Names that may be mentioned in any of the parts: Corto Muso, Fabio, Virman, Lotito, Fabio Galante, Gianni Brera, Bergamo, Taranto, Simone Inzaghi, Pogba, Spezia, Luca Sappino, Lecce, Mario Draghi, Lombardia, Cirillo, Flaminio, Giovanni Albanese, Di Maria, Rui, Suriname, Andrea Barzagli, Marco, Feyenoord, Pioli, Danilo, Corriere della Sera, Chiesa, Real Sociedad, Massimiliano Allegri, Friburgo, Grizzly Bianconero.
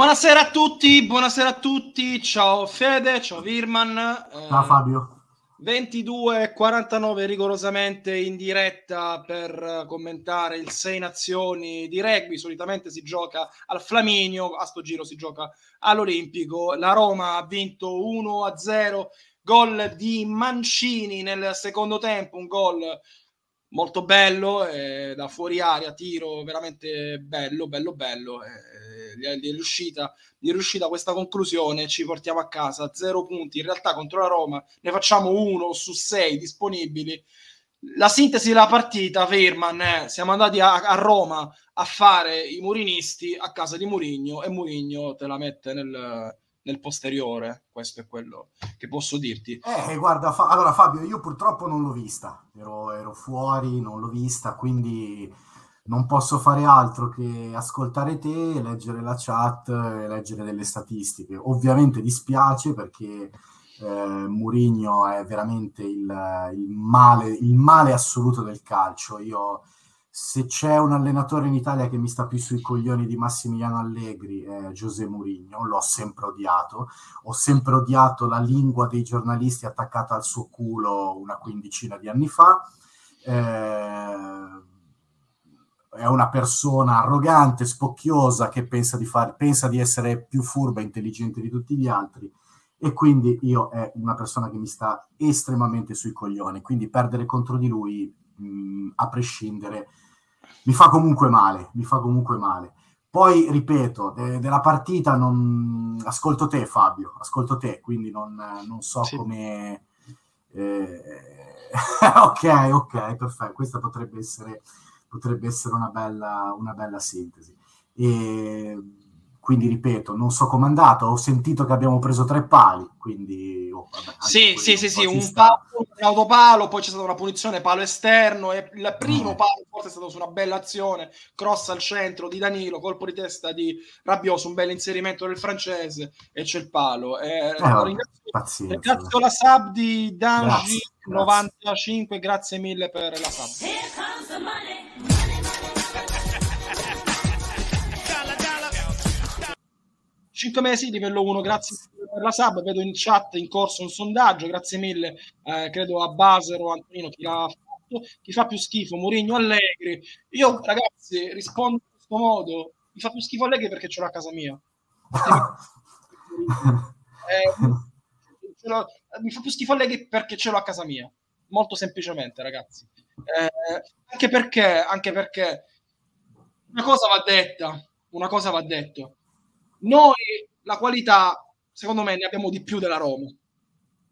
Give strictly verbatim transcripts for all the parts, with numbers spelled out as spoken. Buonasera a tutti, buonasera a tutti, ciao Fede, ciao Virman. Ciao Fabio. ventidue e quarantanove rigorosamente in diretta per commentare il sei nazioni di rugby. Solitamente si gioca al Flaminio, a sto giro si gioca all'Olimpico. La Roma ha vinto uno a zero, gol di Mancini nel secondo tempo, un gol molto bello, eh, da fuori aria, tiro veramente bello, bello, bello. Eh, gli è riuscita, gli è riuscita questa conclusione, ci portiamo a casa zero punti. In realtà contro la Roma ne facciamo uno su sei disponibili, la sintesi della partita, Virman, eh, siamo andati a, a Roma a fare i murinisti a casa di Mourinho e Mourinho te la mette nel, nel posteriore. Questo è quello che posso dirti. Eh, guarda, fa- allora Fabio, io purtroppo non l'ho vista, ero, ero fuori, non l'ho vista, quindi non posso fare altro che ascoltare te, leggere la chat e leggere delle statistiche. Ovviamente dispiace perché... Eh, Mourinho è veramente il, il, male, il male assoluto del calcio. Io, se c'è un allenatore in Italia che mi sta più sui coglioni di Massimiliano Allegri, eh, José Mourinho, l'ho sempre odiato. Ho sempre odiato la lingua dei giornalisti attaccata al suo culo una quindicina di anni fa. Eh, è una persona arrogante, spocchiosa, che pensa di, far, pensa di essere più furba e intelligente di tutti gli altri. E quindi io è una persona che mi sta estremamente sui coglioni, quindi perdere contro di lui, mh, a prescindere, mi fa comunque male, mi fa comunque male. Poi, ripeto, de- della partita non... ascolto te Fabio, ascolto te, quindi non, non so sì. come... Eh... ok, ok, perfetto, questa potrebbe essere, potrebbe essere una bella, una bella sintesi. E... quindi ripeto, non so com'è andato, ho sentito che abbiamo preso tre pali, quindi... Oh, vabbè, sì, sì, sì, sì, un palo, un autopalo, poi c'è stata una punizione, palo esterno, e il primo mm. palo forse è stato su una bella azione, cross al centro di Danilo, colpo di testa di Rabiot su un bel inserimento del francese, e c'è il palo. Eh, eh, ringrazio, ringrazio la sub di Danji novantacinque, grazie. grazie mille per la sub. cinque mesi, livello uno, grazie per la sub. Vedo in chat in corso un sondaggio, grazie mille, eh, credo a Basero, Antonino, chi l'ha fatto, chi fa più schifo, Mourinho Allegri. Io, ragazzi, rispondo in questo modo, mi fa più schifo Allegri perché ce l'ho a casa mia. eh, ce l'ho, mi fa più schifo Allegri perché ce l'ho a casa mia, molto semplicemente, ragazzi. Eh, anche perché, anche perché una cosa va detta, una cosa va detto. Noi la qualità, secondo me, ne abbiamo di più della Roma.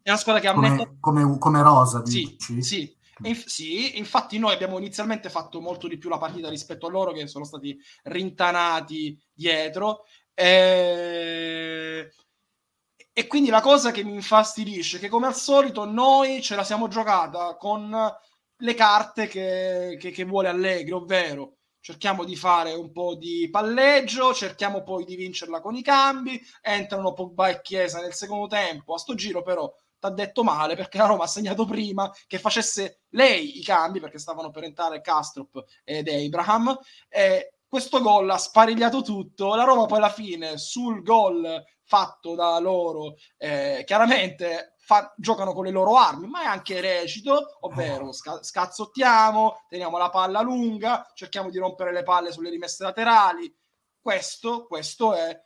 È una squadra che come, aumenta... come, come rosa, dici? Sì, sì. Inf- sì, infatti noi abbiamo inizialmente fatto molto di più la partita rispetto a loro, che sono stati rintanati dietro. E... e quindi la cosa che mi infastidisce è che, come al solito, noi ce la siamo giocata con le carte che, che, che vuole Allegri, ovvero... cerchiamo di fare un po' di palleggio, cerchiamo poi di vincerla con i cambi, entrano Pogba e Chiesa nel secondo tempo. A sto giro però t'ha detto male, perché la Roma ha segnato prima che facesse lei i cambi, perché stavano per entrare Kastrup ed Abraham, e questo gol ha sparigliato tutto. La Roma poi alla fine sul gol fatto da loro, eh, chiaramente... Fa, giocano con le loro armi, ma è anche recito, ovvero sca- scazzottiamo, teniamo la palla lunga, cerchiamo di rompere le palle sulle rimesse laterali. Questo, questo è.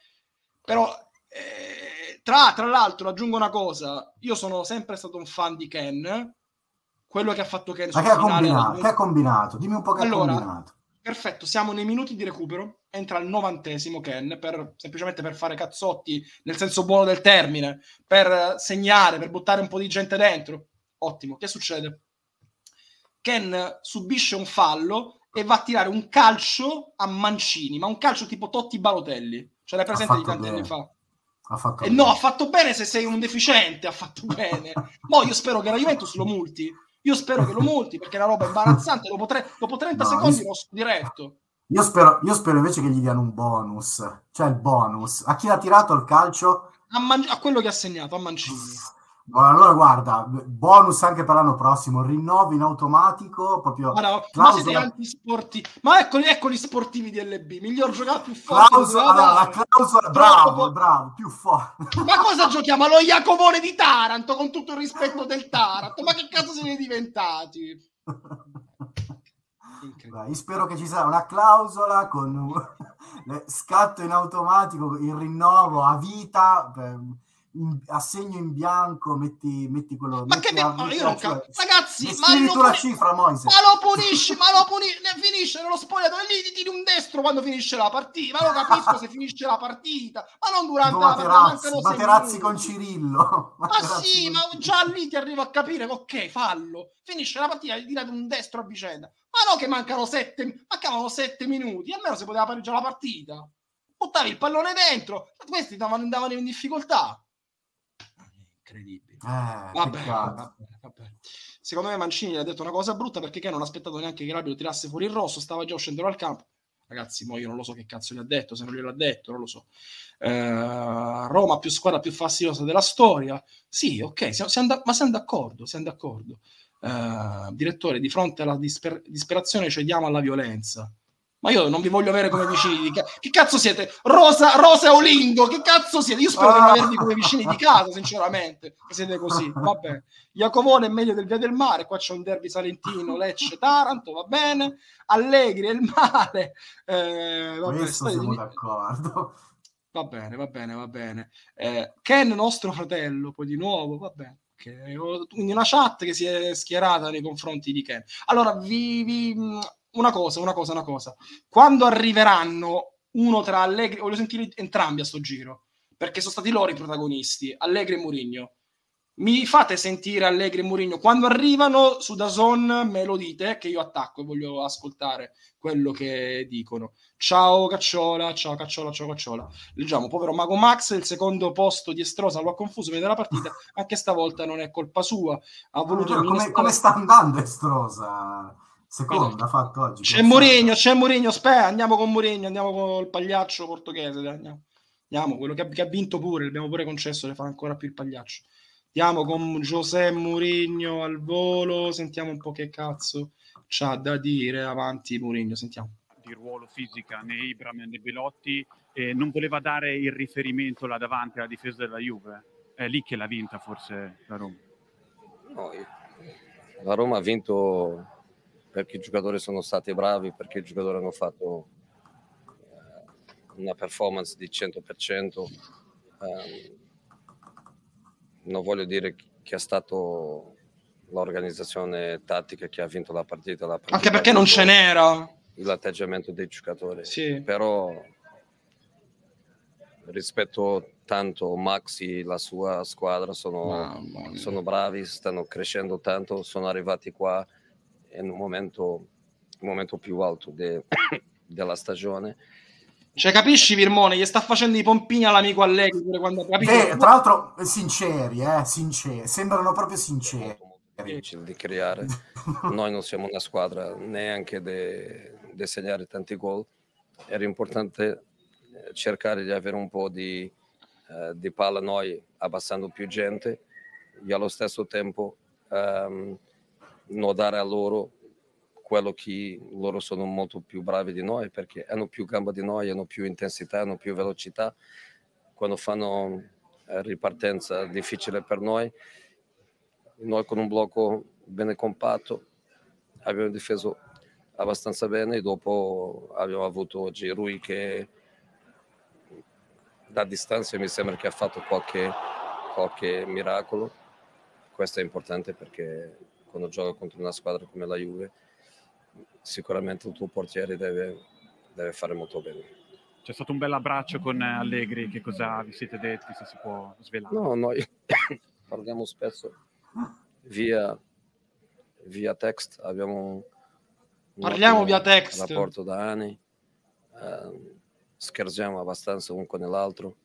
Però, eh, tra, tra l'altro, aggiungo una cosa, io sono sempre stato un fan di Ken, quello che ha fatto Ken. Ma che ha combinato? Che ha combinato? Dimmi un po' che ha allora, combinato. Perfetto, siamo nei minuti di recupero, entra al novantesimo Ken, per, semplicemente per fare cazzotti, nel senso buono del termine, per segnare, per buttare un po' di gente dentro. Ottimo, che succede? Ken subisce un fallo e va a tirare un calcio a Mancini, ma un calcio tipo Totti Balotelli, cioè l'hai presente di tanti bene. anni fa. Ha fatto eh no, ha fatto bene se sei un deficiente, ha fatto bene. Mo' io spero che la Juventus lo multi. Io spero che lo multi, perché è una roba imbarazzante. Dopo, tre, dopo trenta no, secondi io... lo so diretto. Io spero, io spero invece che gli diano un bonus. Cioè il bonus. A chi l'ha tirato il calcio? A, Man- a quello che ha segnato, a Mancini. Allora guarda, bonus anche per l'anno prossimo. Rinnovo in automatico. Proprio allora, clausola... Ma siete antisportivi. Ma ecco, ecco gli sportivi di L B. Miglior giocatore più forte. Clausola, allora, la clausola... Bravo, bravo, bravo, più forte. Ma cosa giochiamo? Lo Iacovone di Taranto, con tutto il rispetto del Taranto. Ma che cazzo se ne è diventati? Io spero che ci sarà una clausola con scatto in automatico, il rinnovo a vita... Beh, in, a segno in bianco, metti, metti quello. Ma metti che a, mi... io non cioè, ragazzi, ma lo, punisci, cifra, ma lo punisci, ma lo punisci, finisce nello spogliatoio, gli tiri un destro quando finisce la partita, ma lo capisco se finisce la partita, ma non durante la partita. Materazzi con Cirillo. Ma Materazzi sì, con... ma già lì ti arrivo a capire, ok, fallo, finisce la partita, gli tirate un destro a vicenda. Ma no che mancano sette, mancavano sette minuti, almeno si poteva pareggiare la partita. Buttavi il pallone dentro, questi andavano, andavano in difficoltà. Incredibile. Eh, vabbè, vabbè, vabbè. Secondo me Mancini gli ha detto una cosa brutta, perché Ken non ha aspettato neanche che Rabiot tirasse fuori il rosso, stava già uscendo dal campo. Ragazzi, mo io non lo so che cazzo gli ha detto, se non glielo ha detto, non lo so. Eh, Roma più squadra più fastidiosa della storia. Sì, ok, siamo, siamo ma siamo d'accordo, siamo d'accordo. Uh, direttore, di fronte alla disper disperazione cediamo alla violenza, ma io non vi voglio avere come vicini di casa. Che cazzo siete? Rosa, Rosa Olingo, che cazzo siete? Io spero ah. di non avervi come vicini di casa, sinceramente, che siete così. Va bene, Iacovone è meglio del Via del Mare, qua c'è un derby salentino, Lecce Taranto, va bene. Allegri è il male, eh, va bene, siamo d'accordo. Va bene, va bene, va bene. eh, Ken nostro fratello, poi di nuovo, va bene. Quindi una chat che si è schierata nei confronti di Ken. Allora, vi, vi, una cosa, una cosa, una cosa. Quando arriveranno uno tra Allegri, voglio sentire entrambi a sto giro, perché sono stati loro i protagonisti, Allegri e Mourinho. Mi fate sentire Allegri e Mourinho. Quando arrivano su DAZN me lo dite, che io attacco e voglio ascoltare quello che dicono. Ciao Cacciola, ciao Cacciola, ciao Cacciola. Leggiamo, povero Mago Max, il secondo posto di Estrosa lo ha confuso prima della partita, anche stavolta non è colpa sua. Ha voluto come, ministrare... come sta andando Estrosa? Seconda, ha fatto oggi. C'è Mourinho, c'è Mourinho, aspetta, andiamo con Mourinho, andiamo col pagliaccio portoghese, andiamo. Andiamo, quello che ha, che ha vinto pure, l'abbiamo pure concesso, le fa ancora più il pagliaccio. Andiamo con José Mourinho al volo, sentiamo un po' che cazzo c'ha da dire. Avanti Mourinho, sentiamo. Di ruolo fisica né Ibram né Belotti, eh, non voleva dare il riferimento là davanti alla difesa della Juve, è lì che l'ha vinta forse la Roma. No, la Roma ha vinto perché i giocatori sono stati bravi, perché i giocatori hanno fatto una performance di cento per cento. Eh, Non voglio dire che è stato l'organizzazione tattica che ha vinto la partita. La partita Anche perché non ce n'era. L'atteggiamento dei giocatori. Sì. Però rispetto tanto Maxi e la sua squadra sono, sono bravi, stanno crescendo tanto, sono arrivati qua in un momento, un momento più alto de, della stagione. Cioè, capisci Virmone, gli sta facendo i pompini all'amico Allegri pure quando capisci. Eh, tra l'altro sinceri, eh, sinceri, sembrano proprio sinceri. È molto, molto difficile di creare. Noi non siamo una squadra neanche di segnare tanti gol. Era importante cercare di avere un po' di, eh, di palla noi, abbassando più gente e allo stesso tempo ehm, non dare a loro quello che loro sono molto più bravi di noi, perché hanno più gamba di noi, hanno più intensità, hanno più velocità. Quando fanno ripartenza difficile per noi, noi con un blocco bene compatto abbiamo difeso abbastanza bene e dopo abbiamo avuto oggi Rui che da distanza mi sembra che ha fatto qualche, qualche miracolo. Questo è importante perché quando gioca contro una squadra come la Juve sicuramente il tuo portiere deve, deve fare molto bene. C'è stato un bel abbraccio con Allegri, che cosa vi siete detti, se si può svelare? No, noi parliamo spesso via, via text, abbiamo parliamo via text rapporto da anni, eh, scherziamo abbastanza un con l'altro,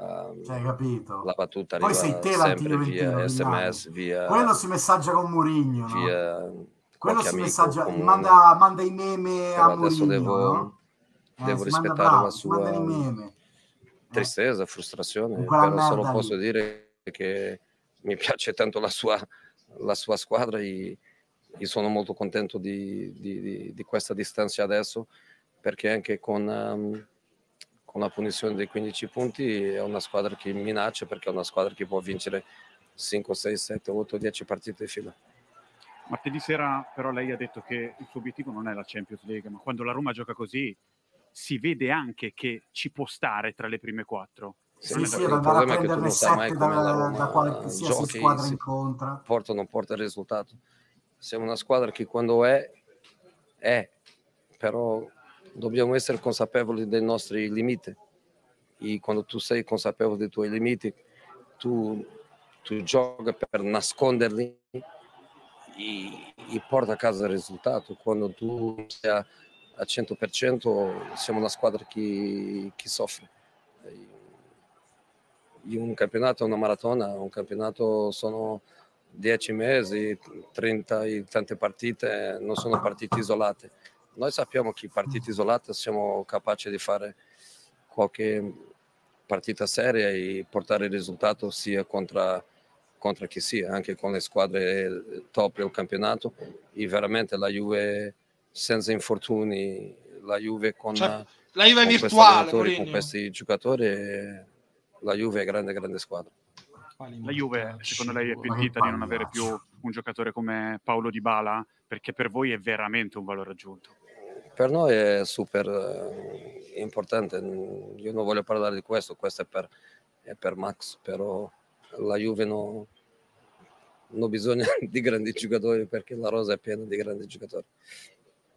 eh, cioè, capito? La battuta arriva sempre ventino, via ventino, sms, via quello si messaggia con Mourinho, no? Via quello si messaggia, comune. manda manda i meme però a Mourinho, devo, no? devo eh, rispettare bravo, la sua tristezza, frustrazione, però solo lì. Posso dire che mi piace tanto la sua, la sua squadra e, e sono molto contento di, di, di, di questa distanza adesso, perché anche con, um, con la punizione dei quindici punti è una squadra che minaccia, perché è una squadra che può vincere cinque, sei, sette, otto, dieci partite di fila. Martedì sera però lei ha detto che il suo obiettivo non è la Champions League, ma quando la Roma gioca così si vede anche che ci può stare tra le prime quattro. Sì, sì, il problema è che tu non sai mai come da, la, da qualsiasi squadra incontra, porta o non porta il risultato. Se una squadra che quando è è, però dobbiamo essere consapevoli dei nostri limiti, e quando tu sei consapevole dei tuoi limiti tu, tu giochi per nasconderli e, e porta a casa il risultato. Quando tu sei a, a cento per cento siamo una squadra che, che soffre. In un campionato è una maratona, un campionato sono dieci mesi, trenta e tante partite, non sono partite isolate. Noi sappiamo che partite isolate siamo capaci di fare qualche partita seria e portare il risultato sia contro, contro chi sia, anche con le squadre top del campionato. E veramente la Juve senza infortuni, la Juve con, cioè, la Juve con virtuale, questi con questi giocatori, la Juve è grande, grande squadra. La Juve, secondo lei, è pentita di non avere più un giocatore come Paolo Dybala? Perché per voi è veramente un valore aggiunto. Per noi è super importante. Io non voglio parlare di questo, questo è per, è per Max, però la Juve non no bisogna di grandi giocatori, perché la rosa è piena di grandi giocatori.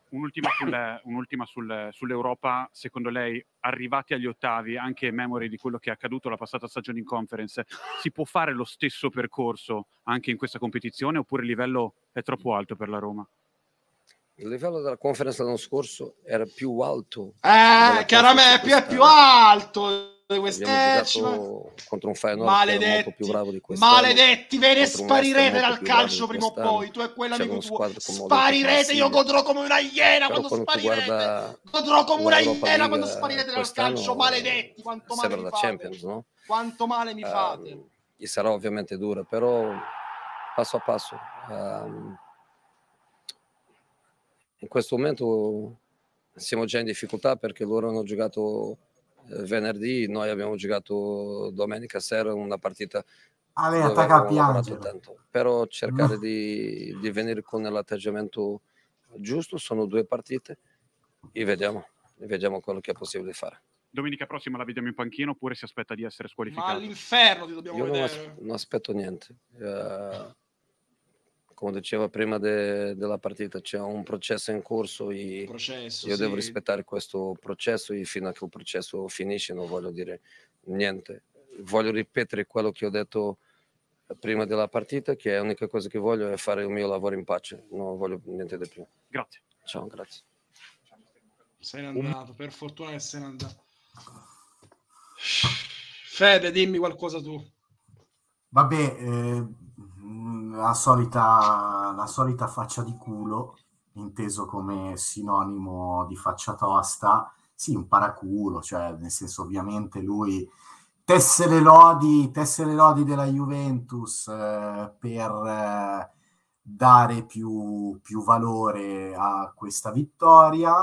Un'ultima, sul, un'ultima sul, sull'Europa. Secondo lei, arrivati agli ottavi, anche in memoria di quello che è accaduto la passata stagione in Conference, si può fare lo stesso percorso anche in questa competizione, oppure il livello è troppo alto per la Roma? Il livello della Conference l'anno scorso era più alto. Eh, chiaramente è più alto. Abbiamo giocato contro un Feyenoord molto più bravo di quest'anno. Maledetti, ve ne sparirete dal calcio prima o poi. Tu e quell'amico tuo sparirete, io godrò come una iena quando sparirete. Godrò come una iena quando sparirete dal calcio, maledetti. Quanto male mi fate. Quanto male mi fate. E sarà ovviamente dura, però passo a passo. In questo momento siamo già in difficoltà perché loro hanno giocato venerdì, noi abbiamo giocato domenica sera una partita Ale, attacca piangere. Tanto. Però cercare di, di venire con l'atteggiamento giusto, sono due partite e vediamo, vediamo quello che è possibile fare. Domenica prossima la vediamo in panchina oppure si aspetta di essere squalificati? All'inferno ti dobbiamo Io vedere. Non, as- non aspetto niente. Uh, come diceva prima de- della partita, c'è un processo in corso e processo, io sì. devo rispettare questo processo e fino a che il processo finisce non voglio dire niente. Voglio ripetere quello che ho detto prima della partita, che è l'unica cosa che voglio è fare il mio lavoro in pace, non voglio niente di più. Grazie. Ciao, grazie. Se n'è andato, per fortuna che se n'è andato. Fede, dimmi qualcosa tu. Vabbè, eh... La solita, la solita faccia di culo, inteso come sinonimo di faccia tosta, sì, un paraculo, cioè nel senso ovviamente lui tesse le lodi, tesse le lodi della Juventus eh, per eh, dare più, più valore a questa vittoria,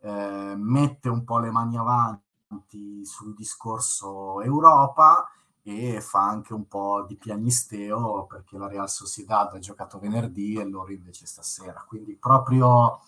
eh, mette un po' le mani avanti sul discorso Europa, e fa anche un po' di pianisteo perché la Real Sociedad ha giocato venerdì e loro invece stasera, quindi proprio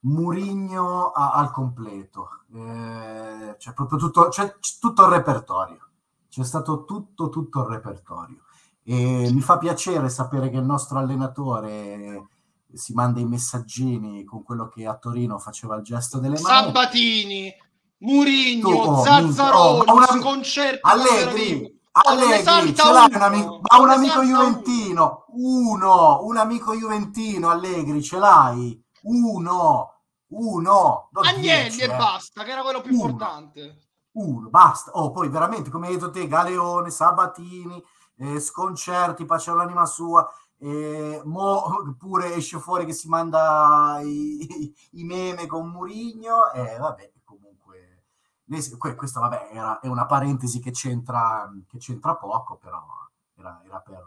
Mourinho a, al completo, eh, cioè proprio tutto, cioè, tutto il repertorio, c'è stato tutto tutto il repertorio e mi fa piacere sapere che il nostro allenatore si manda i messaggini con quello che a Torino faceva il gesto delle mani. Sabatini, Mourinho, oh, Zazzaroni, oh, una... sconcerto Allegri Allegri, ce l'hai un amico, ha un amico juventino, uno, un amico juventino, Allegri, ce l'hai, uno, uno, Agnelli e basta, che era quello più uno. importante. Uno, basta, oh poi veramente, come hai detto te, Galeone, Sabatini, eh, Sconcerti, Pace all'anima sua, eh, mo pure esce fuori che si manda i, i meme con Mourinho, e eh, vabbè. Questa vabbè era, è una parentesi che c'entra, che c'entra poco, però era, era, per,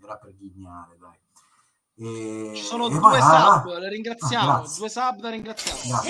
era per ghignare, dai. E, ci sono due va, sub, va, le ringraziamo, ah, due sub da ringraziamo.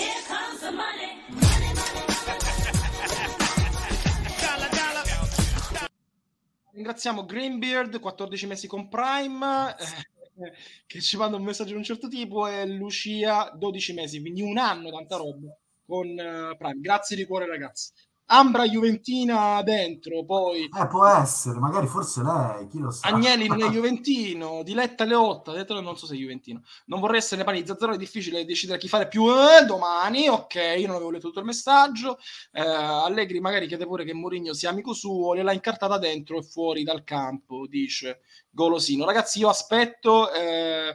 Ringraziamo Greenbeard, quattordici mesi con Prime, eh, che ci manda un messaggio di un certo tipo, e Lucia, dodici mesi, quindi un anno, tanta roba. Con Prime, grazie di cuore ragazzi. Ambra Juventina dentro, poi eh, può essere, magari forse lei, chi lo sa. Agnelli non è Juventino, Diletta Leotta, detto non so se è Juventino. Non vorrei essere panizzazzaro, è difficile decidere chi fare più eh, domani, ok, io non avevo letto tutto il messaggio. Eh, Allegri magari chiede pure che Mourinho sia amico suo, gliel'ha incartata dentro e fuori dal campo, dice Golosino. Ragazzi, io aspetto... Eh,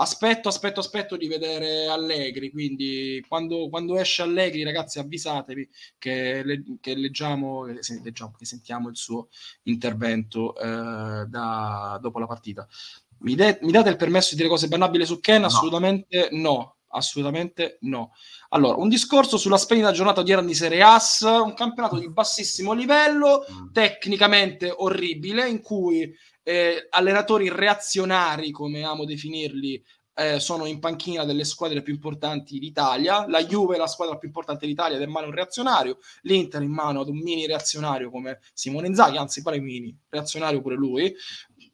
Aspetto, aspetto, aspetto di vedere Allegri, quindi quando, quando esce Allegri, ragazzi, avvisatevi che, le, che leggiamo, se, leggiamo, che sentiamo il suo intervento eh, da, dopo la partita. Mi, de, mi date il permesso di dire cose bannabili su Ken? Assolutamente no, assolutamente no. Allora, un discorso sulla splendida giornata odierna di Serie A, un campionato di bassissimo livello, tecnicamente orribile, in cui... Eh, allenatori reazionari, come amo definirli, eh, sono in panchina delle squadre più importanti d'Italia. La Juve è la squadra più importante d'Italia ed è in mano a un reazionario, l'Inter in mano ad un mini reazionario come Simone Inzaghi, anzi pare mini reazionario pure lui.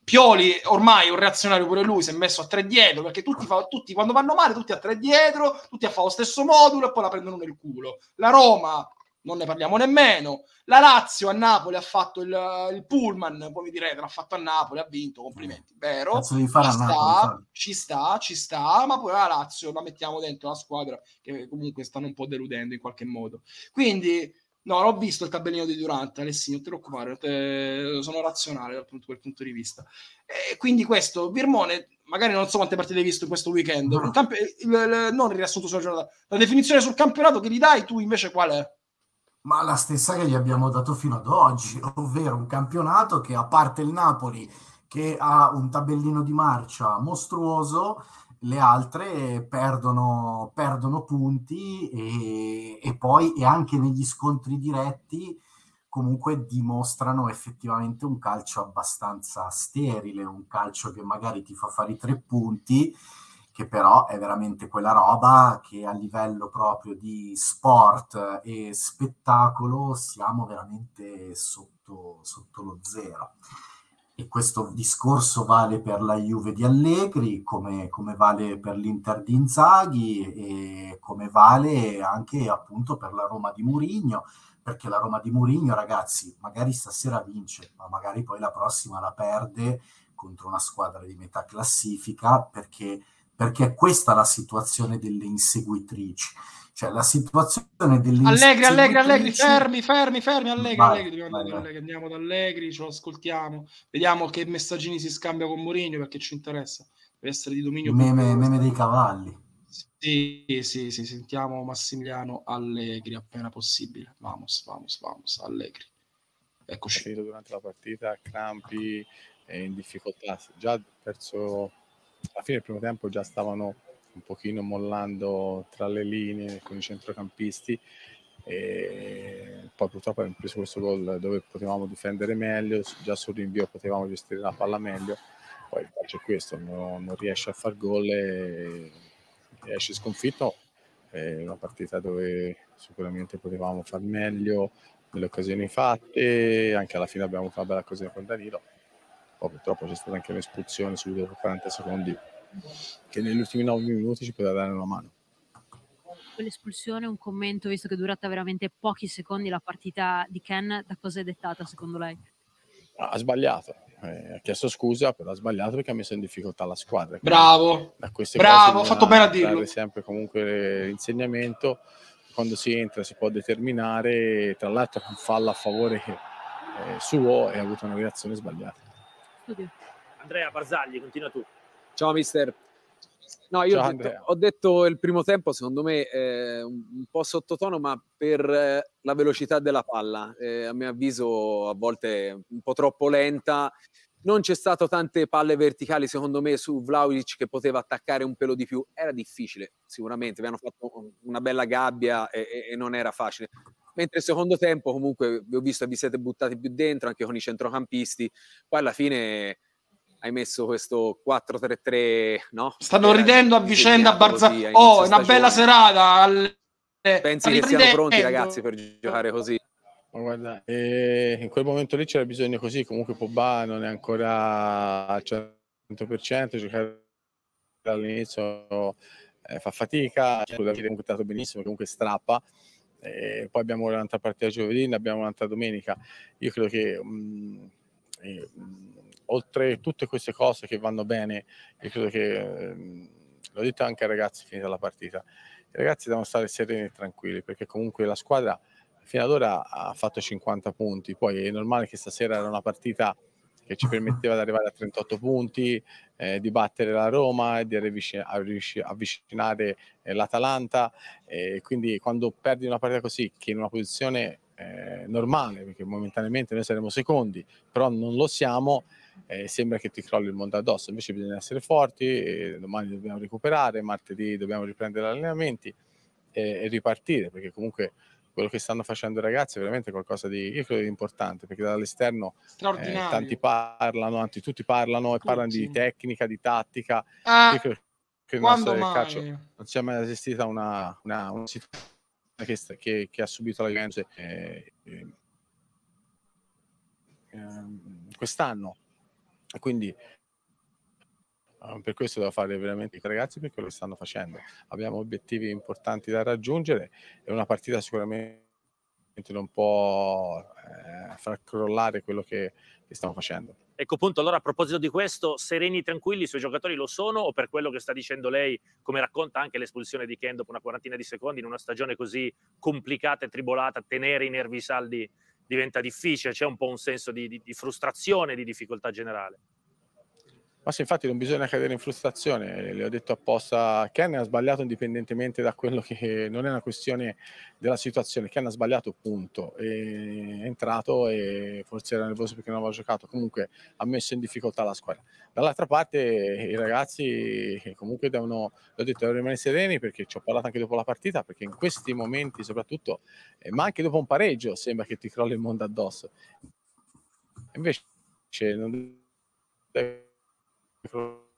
Pioli ormai è un reazionario pure lui, si è messo a tre dietro, perché tutti, fa, tutti quando vanno male tutti a tre dietro, tutti a fare lo stesso modulo e poi la prendono nel culo. La Roma non ne parliamo nemmeno. La Lazio a Napoli ha fatto il, il pullman, poi mi direte, l'ha fatto a Napoli, ha vinto, complimenti, vero? Ci sta, ci sta, ci sta, ma poi la Lazio la mettiamo dentro la squadra che comunque stanno un po' deludendo in qualche modo. Quindi, no, l'ho visto il tabellino di Durante, Alessio, non ti preoccupare, te, sono razionale dal punto, quel punto di vista. E quindi questo, Virmone... magari non so quante partite hai visto in questo weekend, no. Il camp- il, il, non il riassunto sulla giornata, la definizione sul campionato che gli dai tu invece qual è? Ma la stessa che gli abbiamo dato fino ad oggi, ovvero un campionato che, a parte il Napoli, che ha un tabellino di marcia mostruoso, le altre perdono, perdono punti e, e poi e anche negli scontri diretti comunque dimostrano effettivamente un calcio abbastanza sterile, un calcio che magari ti fa fare i tre punti, che però è veramente quella roba che a livello proprio di sport e spettacolo siamo veramente sotto, sotto lo zero. E questo discorso vale per la Juve di Allegri, come, come vale per l'Inter di Inzaghi e come vale anche appunto per la Roma di Mourinho, perché la Roma di Mourinho, ragazzi, magari stasera vince, ma magari poi la prossima la perde contro una squadra di metà classifica, perché... perché questa è la situazione delle inseguitrici, cioè la situazione delle Allegri, Allegri, Allegri, fermi, fermi, fermi, Allegri, vai, Allegri, vai, Allegri. Vai. Andiamo da Allegri, ce lo ascoltiamo, vediamo che messaggini si scambia con Mourinho, perché ci interessa, deve essere di dominio. Meme, meme dei cavalli. Sì, sì, sì, sentiamo Massimiliano Allegri appena possibile, vamos, vamos, vamos, Allegri. Eccoci. Durante la partita, crampi, eh, in difficoltà, già perso... alla fine del primo tempo già stavano un pochino mollando tra le linee con i centrocampisti e poi purtroppo abbiamo preso questo gol dove potevamo difendere meglio, già sul rinvio potevamo gestire la palla meglio, poi il calcio è questo, non, non riesce a far gol e esce sconfitto. È una partita dove sicuramente potevamo far meglio nelle occasioni fatte, anche alla fine abbiamo fatto una bella occasione con Danilo. Poi purtroppo c'è stata anche un'espulsione subito per quaranta secondi che negli ultimi nove minuti ci poteva dare una mano. Quell'espulsione, un commento, visto che è durata veramente pochi secondi la partita di Ken, da cosa è dettata secondo lei? Ha sbagliato, eh, ha chiesto scusa, però ha sbagliato perché ha messo in difficoltà la squadra. Bravo, da bravo, ha fatto bene a dirlo. Sempre comunque l'insegnamento, quando si entra si può determinare, tra l'altro con falla a favore eh, suo e ha avuto una reazione sbagliata. Andrea Barzagli, continua tu. Ciao mister. No, io Ciao, ho, detto, ho detto il primo tempo secondo me eh, un, un po' sottotono, ma per eh, la velocità della palla, eh, a mio avviso a volte un po' troppo lenta. Non c'è stato tante palle verticali secondo me su Vlahovic che poteva attaccare un pelo di più, era difficile sicuramente, vi hanno fatto una bella gabbia e, e non era facile. Mentre il secondo tempo comunque vi ho visto, vi siete buttati più dentro anche con i centrocampisti, poi alla fine hai messo questo quattro tre tre, no? Stanno era ridendo a vicenda a Barzagli. Oh, è una bella serata. Al... Pensi che siano pronti ragazzi per giocare così? Ma guarda, eh, in quel momento lì c'era bisogno così, comunque Pogba non è ancora al cento per cento, giocare dall'inizio eh, fa fatica, comunque è stato benissimo, comunque strappa. eh, poi abbiamo un'altra partita giovedì, ne abbiamo un'altra domenica. Io credo che mh, eh, oltre tutte queste cose che vanno bene, io credo che eh, l'ho detto anche ai ragazzi finita la partita, i ragazzi devono stare sereni e tranquilli, perché comunque la squadra fino ad ora ha fatto cinquanta punti, poi è normale che stasera era una partita che ci permetteva di arrivare a trentotto punti, eh, di battere la Roma, di avvicinare eh, l'Atalanta, eh, quindi quando perdi una partita così, che in una posizione eh, normale, perché momentaneamente noi saremo secondi, però non lo siamo, eh, sembra che ti crolli il mondo addosso, invece bisogna essere forti, eh, domani dobbiamo recuperare, martedì dobbiamo riprendere gli allenamenti eh, e ripartire, perché comunque quello che stanno facendo i ragazzi è veramente qualcosa di, io credo, di importante, perché dall'esterno eh, tanti parlano, anzi tutti parlano, e parlano di tecnica, di tattica. Ah, io credo che il nostro calcio non si è mai assistita a una, una, una situazione che, che, che ha subito la Juventus eh, eh, quest'anno, quindi per questo devo fare veramente i ragazzi per quello che stanno facendo. Abbiamo obiettivi importanti da raggiungere, è una partita sicuramente non può eh, far crollare quello che, che stiamo facendo. Ecco, appunto, allora a proposito di questo, sereni e tranquilli i suoi giocatori lo sono, o per quello che sta dicendo lei, come racconta anche l'espulsione di Ken dopo una quarantina di secondi, in una stagione così complicata e tribolata, tenere i nervi saldi diventa difficile, c'è un po' un senso di, di, di frustrazione, di difficoltà generale? Ma sì, infatti non bisogna cadere in frustrazione, le ho detto apposta, Ken ha sbagliato indipendentemente da quello che non è una questione della situazione, Ken ha sbagliato punto, è entrato e forse era nervoso perché non aveva giocato, comunque ha messo in difficoltà la squadra. Dall'altra parte i ragazzi comunque devono, l'ho detto, devono rimanere sereni, perché ci ho parlato anche dopo la partita, perché in questi momenti soprattutto, ma anche dopo un pareggio, sembra che ti crolli il mondo addosso. Invece non deve controllare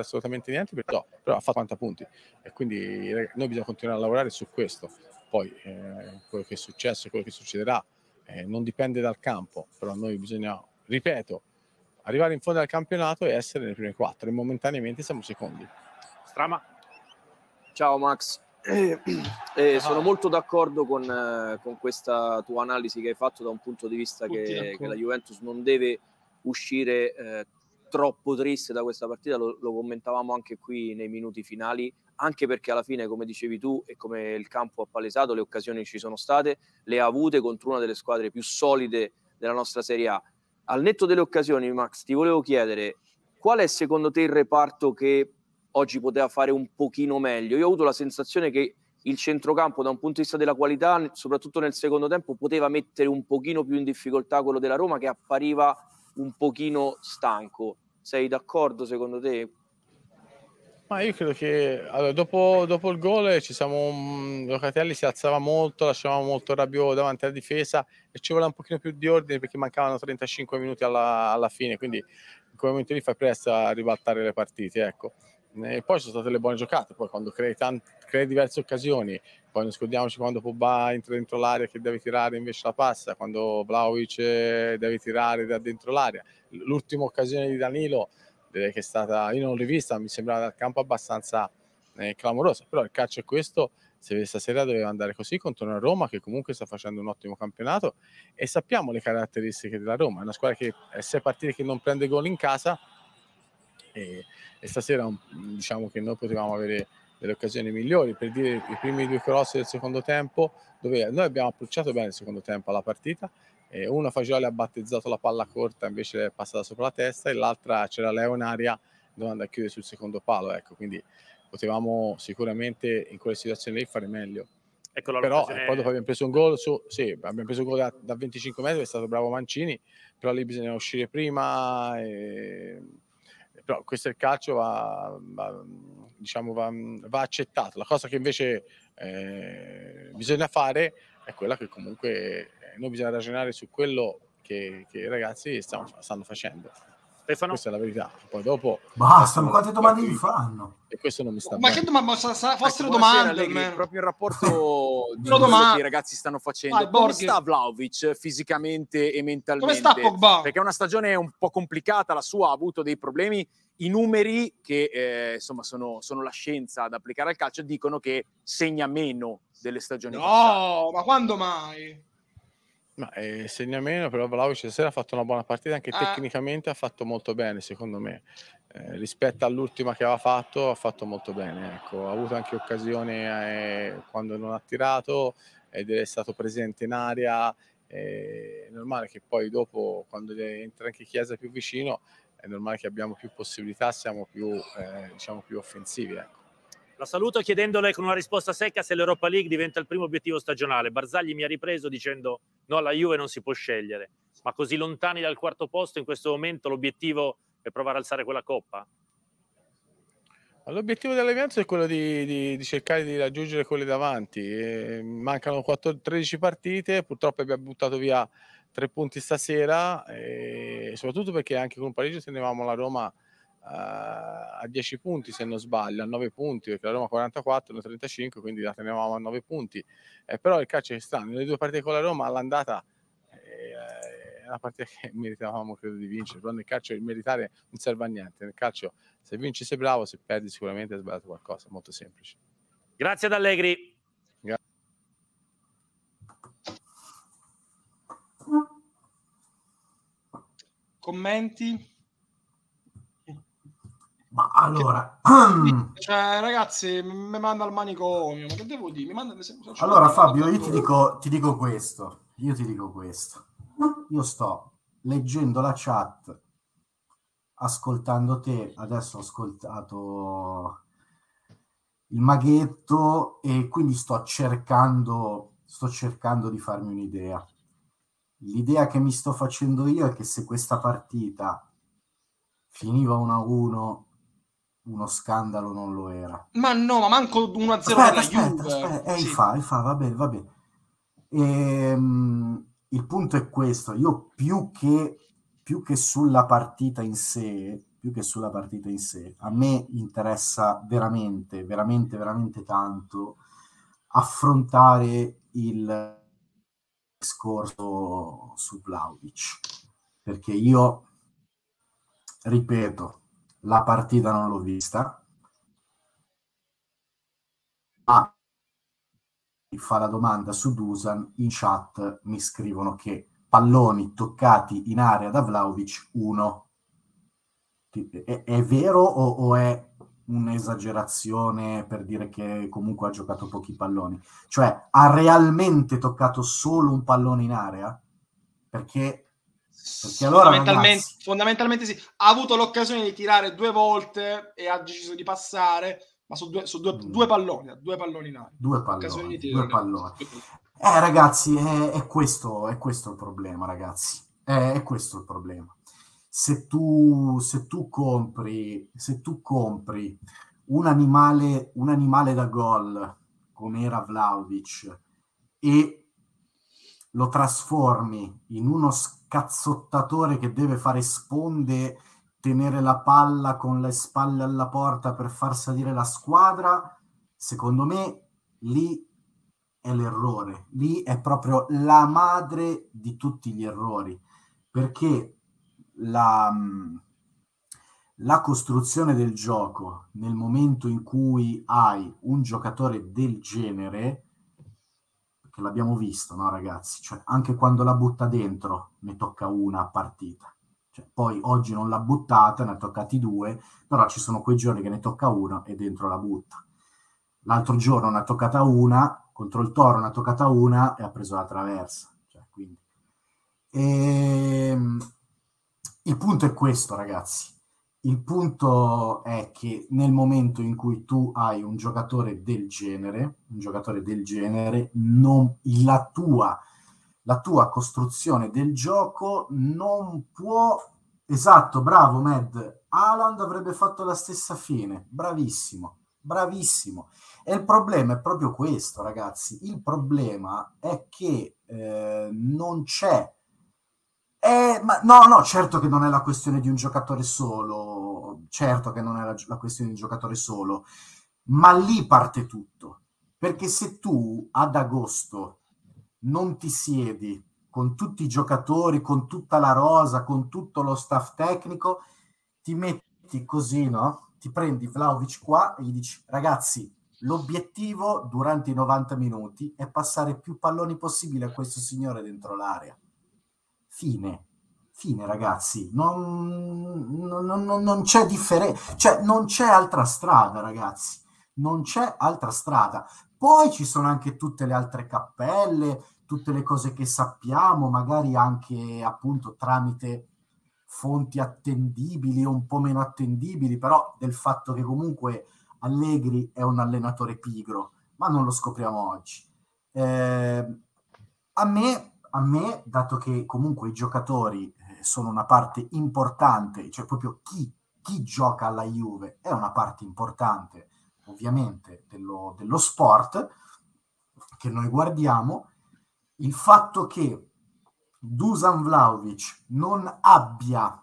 assolutamente niente, perché no, però ha fatto cinquanta punti e quindi noi bisogna continuare a lavorare su questo. Poi eh, quello che è successo, quello che succederà eh, non dipende dal campo, però noi bisogna, ripeto, arrivare in fondo al campionato e essere nelle prime quattro, e momentaneamente siamo secondi. Strama. Ciao Max, eh, eh, ah. sono molto d'accordo con, eh, con questa tua analisi che hai fatto, da un punto di vista che, che la Juventus non deve uscire eh, troppo triste da questa partita, lo, lo commentavamo anche qui nei minuti finali, anche perché alla fine, come dicevi tu e come il campo ha palesato, le occasioni ci sono state, le ha avute contro una delle squadre più solide della nostra Serie A. Al netto delle occasioni, Max, ti volevo chiedere qual è secondo te il reparto che oggi poteva fare un pochino meglio? Io ho avuto la sensazione che il centrocampo, da un punto di vista della qualità, soprattutto nel secondo tempo, poteva mettere un pochino più in difficoltà quello della Roma, che appariva un pochino stanco. Sei d'accordo secondo te? Ma io credo che allora, dopo, dopo il gol ci siamo, Locatelli si alzava molto, lasciavamo molto Rabiot davanti alla difesa e ci voleva un pochino più di ordine, perché mancavano trentacinque minuti alla, alla fine, quindi in quel momento lì fai presto a ribaltare le partite, ecco. E poi ci sono state le buone giocate, poi quando crei, tante, crei diverse occasioni, poi non scordiamoci quando Pogba entra dentro l'area che deve tirare invece la passa, quando Vlahovic deve tirare da dentro l'area, l'ultima occasione di Danilo che è stata, io non l'ho rivista, mi sembrava dal campo abbastanza eh, clamorosa, però il calcio è questo, se stasera doveva andare così contro una Roma che comunque sta facendo un ottimo campionato, e sappiamo le caratteristiche della Roma, è una squadra che è sei partite che non prende gol in casa, E, e stasera diciamo che noi potevamo avere delle occasioni migliori, per dire i primi due cross del secondo tempo, dove noi abbiamo approcciato bene il secondo tempo alla partita, e una Fagioli ha battezzato la palla corta, invece è passata sopra la testa, e l'altra c'era Leonaria dove andava a chiudere sul secondo palo, ecco, quindi potevamo sicuramente in quelle situazioni lì fare meglio. Ecco, però eh, poi dopo abbiamo preso un gol su, sì, abbiamo preso un gol da, da venticinque metri, è stato bravo Mancini, però lì bisognava uscire prima e... Però questo è il calcio, va, va, diciamo, va, va accettato. La cosa che invece eh, bisogna fare è quella che comunque noi bisogna ragionare su quello che, che i ragazzi stanno, stanno facendo. Stefano? Questa è la verità. Poi dopo... Basta, ma quante domande mi fanno? E questo non mi sta... Ma bene. Che domande? Fossero domande? È proprio il rapporto di quello che i ragazzi stanno facendo. Vai, come sta Vlahovic fisicamente e mentalmente? Come sta Pogba? Perché è una stagione un po' complicata, la sua ha avuto dei problemi i numeri che eh, insomma sono, sono la scienza da applicare al calcio, dicono che segna meno delle stagioni no, passate. Ma quando mai? Ma eh, segna meno, però Vlahovic stasera ha fatto una buona partita, anche ah. tecnicamente ha fatto molto bene, secondo me. Eh, rispetto all'ultima che aveva fatto, ha fatto molto bene. Ecco. Ha avuto anche occasione eh, quando non ha tirato, ed è stato presente in aria. È normale che poi dopo, quando entra anche Chiesa più vicino, è normale che abbiamo più possibilità, siamo più, eh, diciamo più offensivi. Ecco. La saluto chiedendole con una risposta secca se l'Europa League diventa il primo obiettivo stagionale. Barzagli mi ha ripreso dicendo no, la Juve non si può scegliere, ma così lontani dal quarto posto in questo momento l'obiettivo è provare a alzare quella coppa? L'obiettivo dell'Alleanza è quello di, di, di cercare di raggiungere quelli davanti. E mancano tredici partite, purtroppo abbiamo buttato via tre punti stasera, e soprattutto perché anche con Parigi tenevamo la Roma uh, a dieci punti, se non sbaglio, a nove punti, perché la Roma quarantaquattro, noi trentacinque, quindi la tenevamo a nove punti. Eh, però il calcio è strano, le due partite con la Roma all'andata eh, è una partita che meritavamo, credo, di vincere, però nel calcio il meritare non serve a niente, nel calcio se vinci sei bravo, se perdi sicuramente hai sbagliato qualcosa, molto semplice. Grazie ad Allegri. Gra Commenti? Ma allora, cioè, ragazzi, mi manda al manicomio, ma che devo dire? Mi manda... Allora Fabio, io ti dico, ti dico questo, io ti dico questo. Io sto leggendo la chat, ascoltando te, adesso ho ascoltato il maghetto e quindi sto cercando, sto cercando di farmi un'idea. L'idea che mi sto facendo io è che se questa partita finiva uno a uno, uno scandalo non lo era. Ma no, ma manco uno a zero. Aspetta, aspetta, aspetta. Eh, sì. fa, fa, va bene, va bene. Ehm, il punto è questo, io più che più che sulla partita in sé, più che sulla partita in sé, a me interessa veramente, veramente, veramente tanto affrontare il discorso su Vlahovic, perché io, ripeto, la partita non l'ho vista, ma mi fa la domanda su Dusan, in chat mi scrivono che palloni toccati in area da Vlahovic uno. È, è vero o, o è un'esagerazione per dire che comunque ha giocato pochi palloni? Cioè, ha realmente toccato solo un pallone in area? Perché, perché allora fondamentalmente, ragazzi... fondamentalmente sì, ha avuto l'occasione di tirare due volte e ha deciso di passare, ma su due, su due, mm. due palloni, due palloni in area. Due palloni, due palloni. Eh ragazzi, è, è, questo, è questo il problema, ragazzi, è, è questo il problema. Se tu, se tu compri, se tu compri un, animale, un animale da gol, come era Vlahovic, e lo trasformi in uno scazzottatore che deve fare sponde, tenere la palla con le spalle alla porta per far salire la squadra, secondo me lì è l'errore, lì è proprio la madre di tutti gli errori, perché la, la costruzione del gioco nel momento in cui hai un giocatore del genere, che l'abbiamo visto, no ragazzi, cioè, anche quando la butta dentro ne tocca una partita, cioè, poi oggi non l'ha buttata, ne ha toccati due, però ci sono quei giorni che ne tocca uno e dentro la butta. L'altro giorno ne ha toccata una contro il Toro, ne ha toccata una e ha preso la traversa. Cioè, quindi. E... il punto è questo, ragazzi. Il punto è che nel momento in cui tu hai un giocatore del genere, un giocatore del genere, non... la tua, la tua costruzione del gioco non può... Esatto, bravo, Med. Haaland avrebbe fatto la stessa fine. Bravissimo, bravissimo. E il problema è proprio questo, ragazzi. Il problema è che eh, non c'è... Eh, ma, no, no, certo che non è la questione di un giocatore solo. Certo che non è la, la questione di un giocatore solo. Ma lì parte tutto. Perché se tu ad agosto non ti siedi con tutti i giocatori, con tutta la rosa, con tutto lo staff tecnico, ti metti metti così, no? Ti prendi Vlahovic qua e gli dici: ragazzi, l'obiettivo durante i novanta minuti è passare più palloni possibile a questo signore dentro l'area. Fine. Fine, ragazzi. Non, non, non, non c'è differenza. Cioè, non c'è altra strada, ragazzi. Non c'è altra strada. Poi ci sono anche tutte le altre cappelle, tutte le cose che sappiamo, magari anche appunto tramite fonti attendibili o un po' meno attendibili, però del fatto che comunque Allegri è un allenatore pigro, ma non lo scopriamo oggi. Eh, a me, a me, dato che comunque i giocatori sono una parte importante, cioè proprio chi, chi gioca alla Juve è una parte importante, ovviamente, dello, dello sport che noi guardiamo, il fatto che Dusan Vlahovic non abbia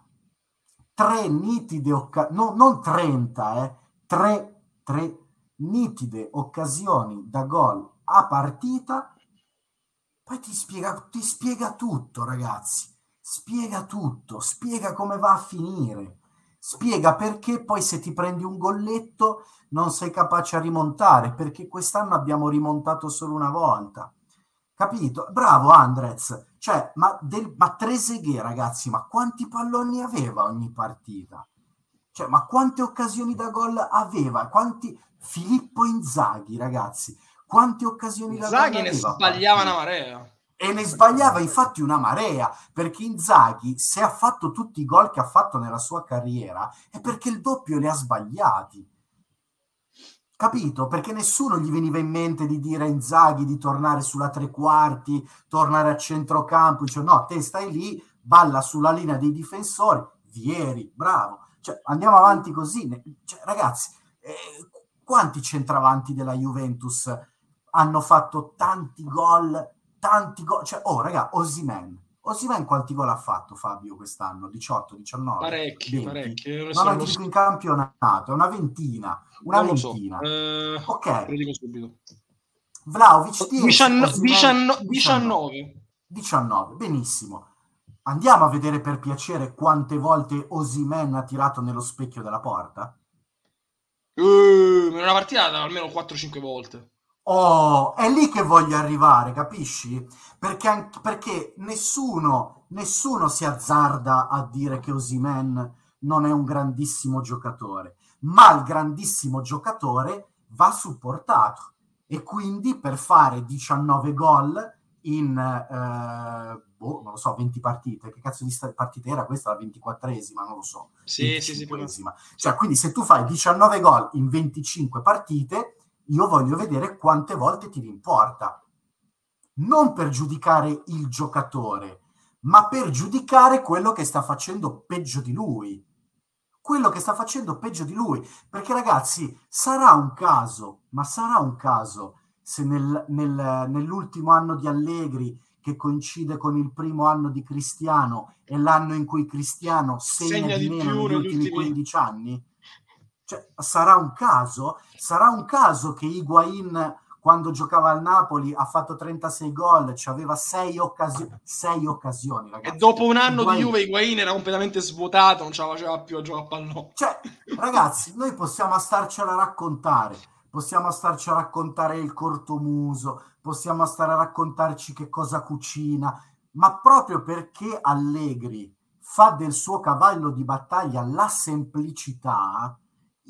tre nitide occasioni, no, non trenta, eh, tre tre nitide occasioni da gol a partita, poi ti spiega, ti spiega tutto, ragazzi, spiega tutto, spiega come va a finire, spiega perché poi se ti prendi un golletto non sei capace a rimontare, perché quest'anno abbiamo rimontato solo una volta, capito? Bravo Andrez, cioè, ma, del, ma Trezeguet, ragazzi, ma quanti palloni aveva ogni partita? Cioè, ma quante occasioni da gol aveva? Quanti... Filippo Inzaghi, ragazzi, quante occasioni Inzaghi da gol aveva? Inzaghi ne sbagliava una marea. E ne sbagliava infatti una marea, perché Inzaghi, se ha fatto tutti i gol che ha fatto nella sua carriera, è perché il doppio li ha sbagliati. Capito? Perché nessuno gli veniva in mente di dire a Inzaghi di tornare sulla tre quarti, tornare a centrocampo. Dice, no, te stai lì, balla sulla linea dei difensori. Vieri, bravo. Cioè, andiamo avanti così, cioè, ragazzi, eh, quanti centravanti della Juventus hanno fatto tanti gol, tanti gol, cioè, oh raga, Osimhen, Osimhen quanti gol ha fatto Fabio quest'anno? diciotto, diciannove? Parecchi, parecchi, non ma non dico in campionato, una ventina, una non ventina, lo so. Ok, lo dico subito, Vlahovic diciannove, benissimo. Andiamo a vedere per piacere quante volte Osimhen ha tirato nello specchio della porta? Uh, in una partita almeno quattro cinque volte. Oh, è lì che voglio arrivare, capisci? Perché, anche, perché nessuno, nessuno si azzarda a dire che Osimhen non è un grandissimo giocatore, ma il grandissimo giocatore va supportato. E quindi per fare diciannove gol... in eh, boh, non lo so, venti partite, che cazzo di partita era questa, la ventiquattresima, non lo so, sì, sì, sì, cioè, quindi se tu fai diciannove gol in venticinque partite, io voglio vedere quante volte ti rimporta, non per giudicare il giocatore, ma per giudicare quello che sta facendo peggio di lui, quello che sta facendo peggio di lui, perché ragazzi, sarà un caso, ma sarà un caso se nel, nel, nell'ultimo anno di Allegri, che coincide con il primo anno di Cristiano, è l'anno in cui Cristiano segna, segna di meno negli ultimi, ultimi quindici anni, cioè, sarà un caso? Sarà un caso che Higuain, quando giocava al Napoli, ha fatto trentasei gol, cioè aveva sei occasioni, ragazzi. E dopo un anno Higuain... di Juve, Higuain era completamente svuotato, non ce la faceva più a giocare a pallone. Cioè, ragazzi, noi possiamo starcela a raccontare, possiamo starci a raccontare il cortomuso, possiamo stare a raccontarci che cosa cucina, ma proprio perché Allegri fa del suo cavallo di battaglia la semplicità,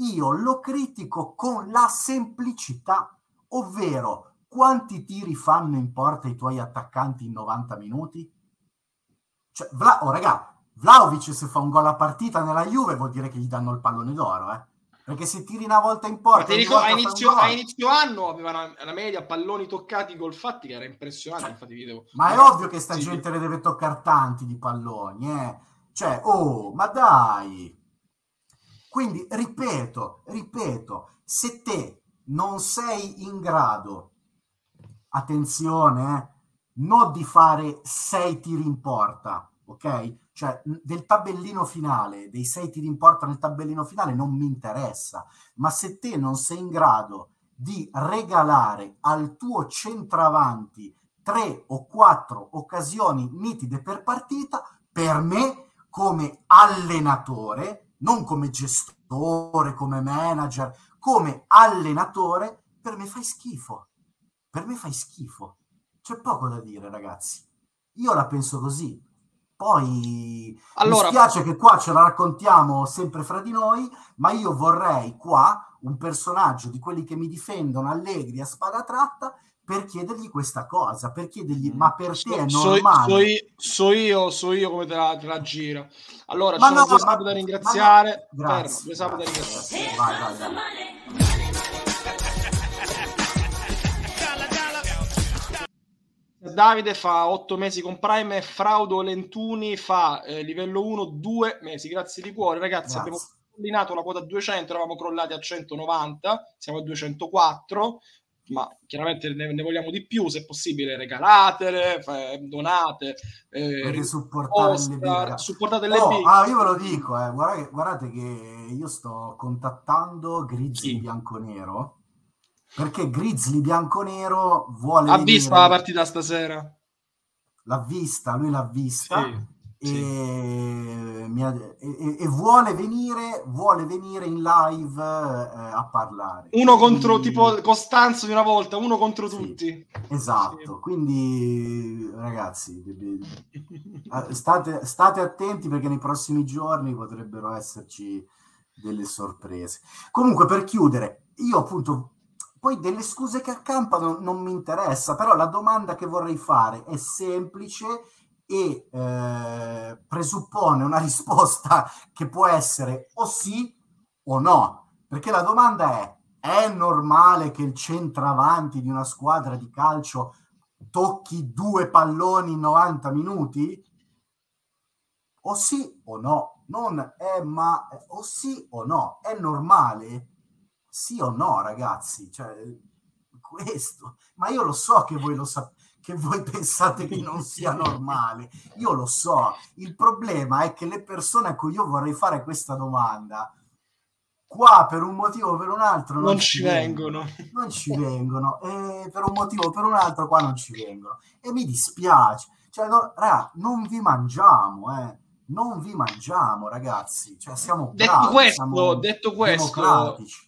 io lo critico con la semplicità, ovvero quanti tiri fanno in porta i tuoi attaccanti in novanta minuti? Cioè, Vla- oh, raga, Vlahovic se fa un gol a partita nella Juve vuol dire che gli danno il pallone d'oro, eh? Perché se tiri una volta in porta... Dico, a, inizio, a inizio anno aveva una, una media palloni toccati gol fatti che era impressionante. Cioè, infatti vedevo, ma è eh, ovvio che sta sì, gente ne deve toccare tanti di palloni. Eh. Cioè, oh, ma dai! Quindi, ripeto, ripeto, se te non sei in grado, attenzione, eh, non di fare sei tiri in porta, ok? Cioè, del tabellino finale, dei sei tiri in porta nel tabellino finale non mi interessa, ma se te non sei in grado di regalare al tuo centravanti tre o quattro occasioni nitide per partita, per me, come allenatore, non come gestore, come manager, come allenatore, per me fai schifo. Per me fai schifo. C'è poco da dire, ragazzi. Io la penso così. Poi allora, mi spiace che qua ce la raccontiamo sempre fra di noi, ma io vorrei qua un personaggio di quelli che mi difendono Allegri a spada tratta per chiedergli questa cosa, per chiedergli ma per so, te è normale? So, so, io, so io, so io come te la, te la giro. Allora, ma ci sono no, due sabato da ringraziare. No, grazie, fermo, due grazie, da ringraziare. Vai, vai, vai. Davide fa otto mesi con Prime e Fraudolentuni fa eh, livello uno due mesi, grazie di cuore ragazzi, grazie. Abbiamo collinato la quota duecento, eravamo crollati a centonovanta, siamo a duecentoquattro, ma chiaramente ne, ne vogliamo di più, se possibile regalatele, donate, eh, supportate le, supportate le oh, ah, io ve lo dico, eh, guardate, guardate che io sto contattando Grizzly sì. Bianconero, perché Grizzly Bianconero vuole ha venire... visto la partita stasera? L'ha vista, lui l'ha vista sì, e... Sì. Mi ha... e, e vuole venire vuole venire in live eh, a parlare uno quindi... contro tipo Costanzo di una volta, uno contro sì, tutti esatto, sì. Quindi ragazzi state, state attenti perché nei prossimi giorni potrebbero esserci delle sorprese. Comunque per chiudere io appunto poi delle scuse che accampano non mi interessa, però la domanda che vorrei fare è semplice e eh, presuppone una risposta che può essere o sì o no, perché la domanda è: è normale che il centravanti di una squadra di calcio tocchi due palloni in novanta minuti? O sì o no? Non è ma o sì o no? È normale? Sì o no, ragazzi? Cioè, questo. Ma io lo so che voi lo sa- che voi pensate che non sia normale. Io lo so. Il problema è che le persone a cui io vorrei fare questa domanda, qua per un motivo o per un altro, non, non ci vengono. vengono. Non ci vengono. E per un motivo o per un altro qua non ci vengono. E mi dispiace. Cioè, no, raga, non vi mangiamo, eh. Non vi mangiamo, ragazzi. Cioè, siamo detto bravi, questo, siamo detto questo, democratici.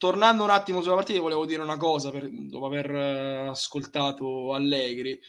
Tornando un attimo sulla partita, volevo dire una cosa per, dopo aver eh, ascoltato Allegri.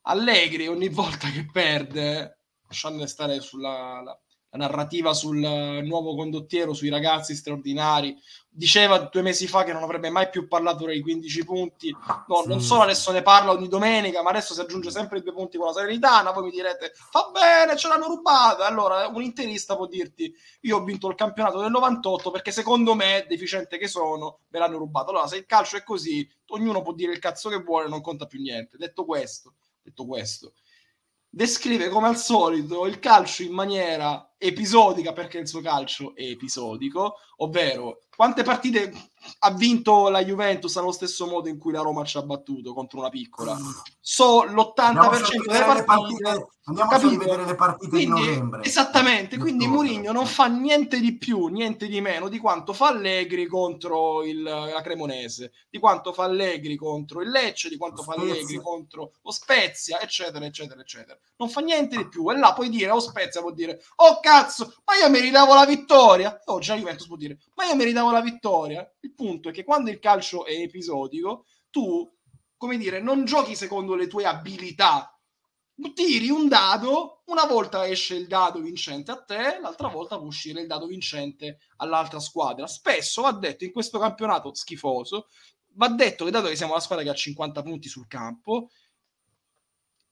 Allegri ogni volta che perde, lasciando stare sulla la, la narrativa sul nuovo condottiero, sui ragazzi straordinari, diceva due mesi fa che non avrebbe mai più parlato dei quindici punti. No, sì. Non solo adesso ne parla ogni domenica, ma adesso si aggiunge sempre i due punti con la Salernitana. Voi mi direte, va bene, ce l'hanno rubata. Allora, un interista può dirti, io ho vinto il campionato del novantotto perché secondo me, deficiente che sono, me l'hanno rubato. Allora, se il calcio è così, ognuno può dire il cazzo che vuole, non conta più niente. Detto questo, detto questo, descrive come al solito il calcio in maniera episodica, perché il suo calcio è episodico, ovvero quante partite ha vinto la Juventus allo stesso modo in cui la Roma ci ha battuto contro una piccola, so l'ottanta per cento delle partite, partite andiamo a vedere le partite quindi, di novembre esattamente, quindi Mourinho non fa niente di più, niente di meno di quanto fa Allegri contro il, la Cremonese, di quanto fa Allegri contro il Lecce, di quanto lo fa Spezia. Allegri contro lo Spezia, eccetera eccetera eccetera, non fa niente di più. E là puoi dire, o Spezia può dire, oh cazzo, ma io meritavo la vittoria, oh già Juventus può dire, ma io meritavo la vittoria. Il punto è che quando il calcio è episodico, tu, come dire, non giochi secondo le tue abilità, tiri un dado, una volta esce il dado vincente a te, l'altra volta può uscire il dado vincente all'altra squadra. Spesso va detto, in questo campionato schifoso, va detto che dato che siamo la squadra che ha cinquanta punti sul campo,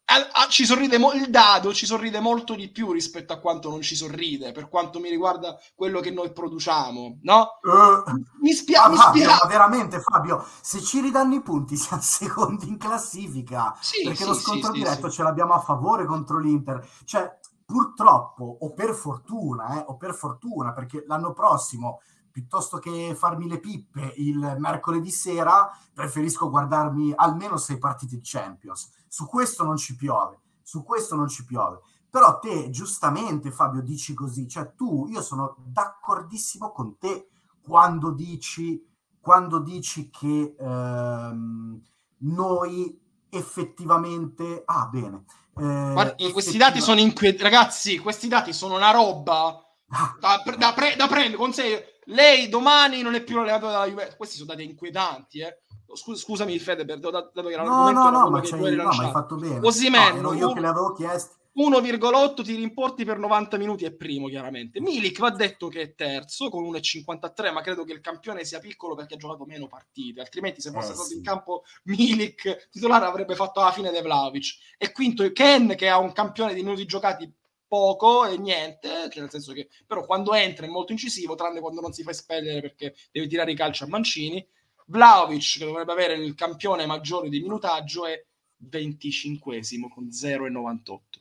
Ah, ah, ci sorride mo- il dado ci sorride molto di più rispetto a quanto non ci sorride per quanto mi riguarda quello che noi produciamo, no? Uh, mi spiace, mi spiace veramente Fabio, se ci ridanno i punti siamo secondi in classifica, sì, perché sì, lo scontro sì, diretto sì, ce l'abbiamo a favore contro l'Inter, cioè purtroppo o per fortuna eh, o per fortuna, perché l'anno prossimo piuttosto che farmi le pippe il mercoledì sera, preferisco guardarmi almeno sei partite di Champions. Su questo non ci piove, su questo non ci piove. Però te, giustamente, Fabio, dici così. Cioè tu, io sono d'accordissimo con te quando dici, quando dici che ehm, noi effettivamente... Ah, bene. Eh, Guarda, effettivamente... Questi dati sono inquietanti. Ragazzi, questi dati sono una roba... da, da, pre, da prendere, consiglio. Lei domani non è più allenatore della Juventus. Questi sono dati inquietanti, eh. Scusa, scusami Fede, per, dato che era no, no, no, ma, che cioè, no, ma hai fatto bene. Osimhen, no, io un, che le avevo chiesto uno virgola otto tiri importi per novanta minuti è primo, chiaramente. Milik va detto che è terzo con uno virgola cinquantatré, ma credo che il campione sia piccolo perché ha giocato meno partite, altrimenti se fosse eh, stato sì. in campo Milik titolare avrebbe fatto alla fine di Vlahovic. E quinto Ken, che ha un campione di minuti giocati poco e niente, nel senso che però quando entra è molto incisivo, tranne quando non si fa espellere perché deve tirare i calci a Mancini. Vlahovic, che dovrebbe avere il campione maggiore di minutaggio, è venticinquesimo con zero virgola novantotto.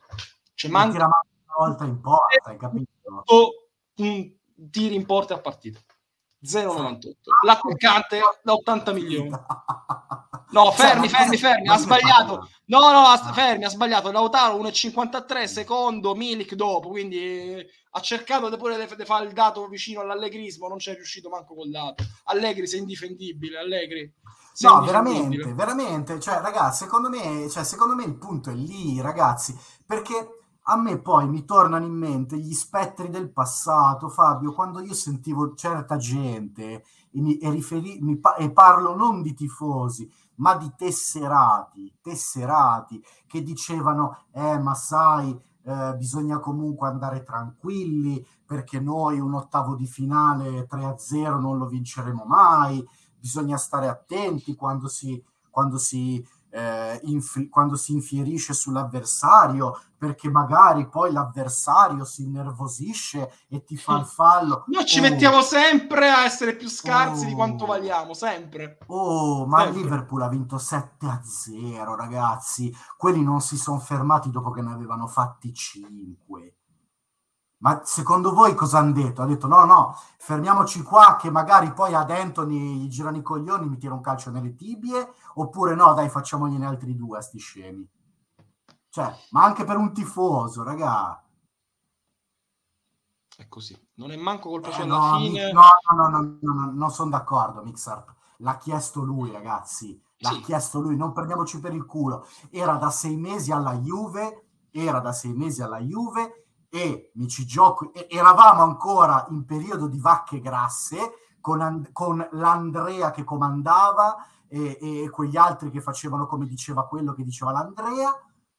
Cioè manca una volta in porta, hai capito? Un tiro in porta a partita. zero virgola novantotto. L'attaccante da ottanta milioni. No, fermi, fermi, fermi, ha sbagliato. No, no, ha, fermi, ha sbagliato. Lautaro uno virgola cinquantatré, secondo Milik dopo, quindi ha cercato di pure di fare il dato vicino all'allegrismo, non c'è riuscito manco col dato. Allegri sei indifendibile, Allegri. Sei no, veramente, veramente, cioè ragazzi, secondo me, cioè, secondo me il punto è lì, ragazzi, perché a me poi mi tornano in mente gli spettri del passato, Fabio, quando io sentivo certa gente e, mi, e, riferi, mi, e parlo non di tifosi, ma di tesserati, tesserati che dicevano, eh ma sai, eh, bisogna comunque andare tranquilli perché noi un ottavo di finale tre a zero non lo vinceremo mai, bisogna stare attenti quando si... Quando si Eh, inf- quando si infierisce sull'avversario, perché magari poi l'avversario si innervosisce e ti fa il fallo. Noi ci oh. mettiamo sempre a essere più scarsi oh. di quanto valiamo, sempre. Oh, ma sempre. Il Liverpool ha vinto sette a zero, ragazzi. Quelli non si sono fermati dopo che ne avevano fatti cinque. Ma secondo voi cosa hanno detto? Ha detto no, no, fermiamoci qua che magari poi ad Anthony gli girano i coglioni, mi tira un calcio nelle tibie, oppure no, dai, facciamogliene altri due a sti scemi. Cioè, ma anche per un tifoso, raga. È così. Non è manco colpa eh, no, alla fine. Mi, no, no, no, no, no, no, non sono d'accordo, Mixart. L'ha chiesto lui, ragazzi. L'ha sì. chiesto lui, non prendiamoci per il culo. Era da sei mesi alla Juve, era da sei mesi alla Juve, e mi ci gioco, e eravamo ancora in periodo di vacche grasse con, And- con l'Andrea che comandava e-, e quegli altri che facevano come diceva quello che diceva l'Andrea,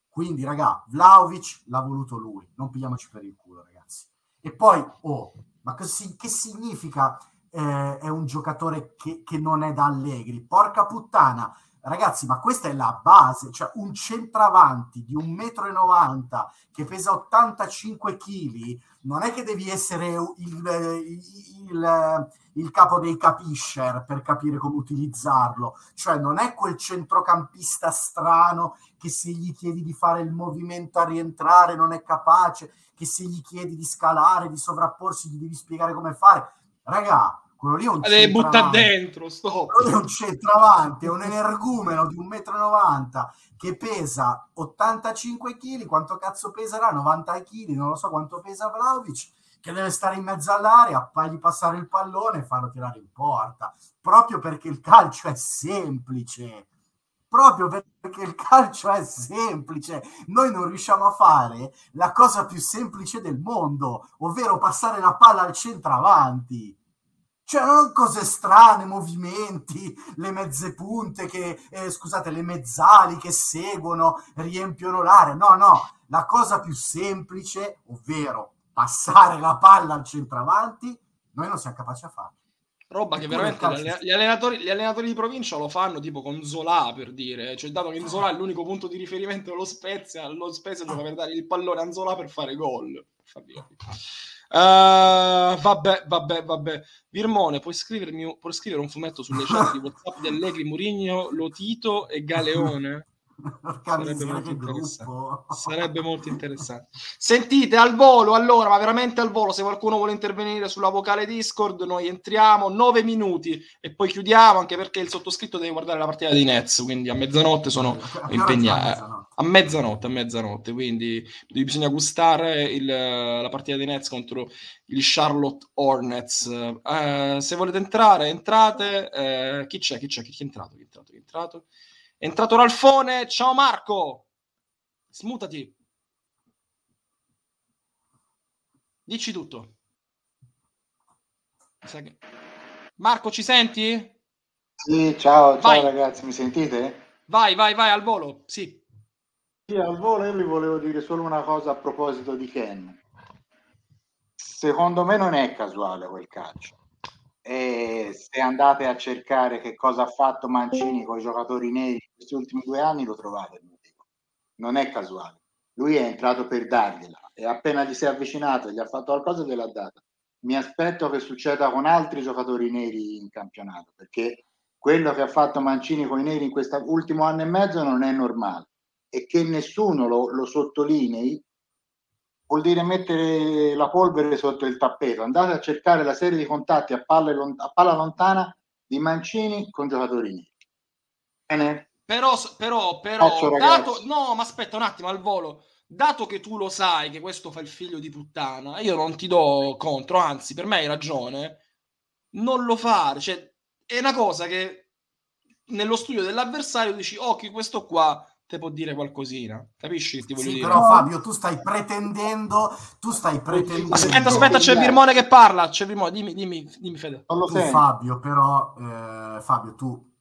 quindi raga, Vlahovic l'ha voluto lui, non pigliamoci per il culo ragazzi. E poi, oh, ma che, si- che significa eh, è un giocatore che-, che non è da Allegri? Porca puttana, ragazzi, ma questa è la base, cioè un centravanti di un metro e novanta che pesa ottantacinque chili, non è che devi essere il, il, il, il capo dei capisher per capire come utilizzarlo, cioè non è quel centrocampista strano che se gli chiedi di fare il movimento a rientrare non è capace, che se gli chiedi di scalare, di sovrapporsi, gli devi spiegare come fare, ragà. Quello lì è un centravanti, butta dentro, stop. Quello è un centravanti, è un energumeno di un metro e novanta che pesa ottantacinque chili, quanto cazzo peserà? novanta chili, non lo so quanto pesa Vlahovic, che deve stare in mezzo all'area, fargli passare il pallone e farlo tirare in porta, proprio perché il calcio è semplice, proprio perché il calcio è semplice, noi non riusciamo a fare la cosa più semplice del mondo, ovvero passare la palla al centravanti. Cioè non cose strane, movimenti, le mezze punte che, eh, scusate, le mezzali che seguono, riempiono l'area, no, no, la cosa più semplice, ovvero passare la palla al centravanti, noi non siamo capaci a farlo. Roba che veramente gli allenatori, gli allenatori di provincia lo fanno tipo con Zola, per dire, cioè dato che Zola è l'unico punto di riferimento dello Spezia, lo Spezia gioca per dare il pallone a Zola per fare gol, per farvi capire. Uh, vabbè, vabbè, vabbè. Virmone, puoi, scrivermi, puoi scrivere un fumetto sulle chat di WhatsApp di Allegri, Mourinho, Lotito e Galeone? Sarebbe molto interessante. Sarebbe molto interessante. Sentite, al volo, allora, ma veramente al volo, se qualcuno vuole intervenire sulla vocale Discord, noi entriamo nove minuti e poi chiudiamo, anche perché il sottoscritto deve guardare la partita dei Nets, quindi a mezzanotte sono impegnato. A mezzanotte, a mezzanotte, quindi bisogna gustare il, la partita dei Nets contro il Charlotte Hornets. Uh, se volete entrare, entrate. Uh, chi c'è? Chi c'è? Chi è entrato? Chi è entrato? Chi è entrato? È entrato Ralfone. Ciao Marco! Smutati. Dici tutto. Marco, ci senti? Sì, ciao, ciao ragazzi, mi sentite? Vai, vai, vai, al volo, sì. Sì, al volo io vi volevo dire solo una cosa a proposito di Ken. Secondo me non è casuale quel calcio. E se andate a cercare che cosa ha fatto Mancini con i giocatori neri in questi ultimi due anni, lo trovate. Non è casuale. Lui è entrato per dargliela e appena gli si è avvicinato, gli ha fatto qualcosa e gliel'ha data. Mi aspetto che succeda con altri giocatori neri in campionato, perché quello che ha fatto Mancini con i neri in questo ultimo anno e mezzo non è normale, e che nessuno lo, lo sottolinei vuol dire mettere la polvere sotto il tappeto. Andate a cercare la serie di contatti a, palle, a palla lontana di Mancini con giocatori neri. Bene? Però, però, però Faccio, dato, no, ma aspetta un attimo al volo. Dato che tu lo sai che questo fa il figlio di puttana, io non ti do contro, anzi, per me hai ragione, non lo fare. Cioè, è una cosa che nello studio dell'avversario dici, occhio, questo qua te può dire qualcosina, capisci che ti voglio sì, dire? Però Fabio, tu stai pretendendo, tu stai pretendendo... Aspetta, aspetta, c'è Virmone che parla, c'è Virmone, dimmi, dimmi, dimmi Fede. Tu, Fabio, però, eh, Fabio, tu...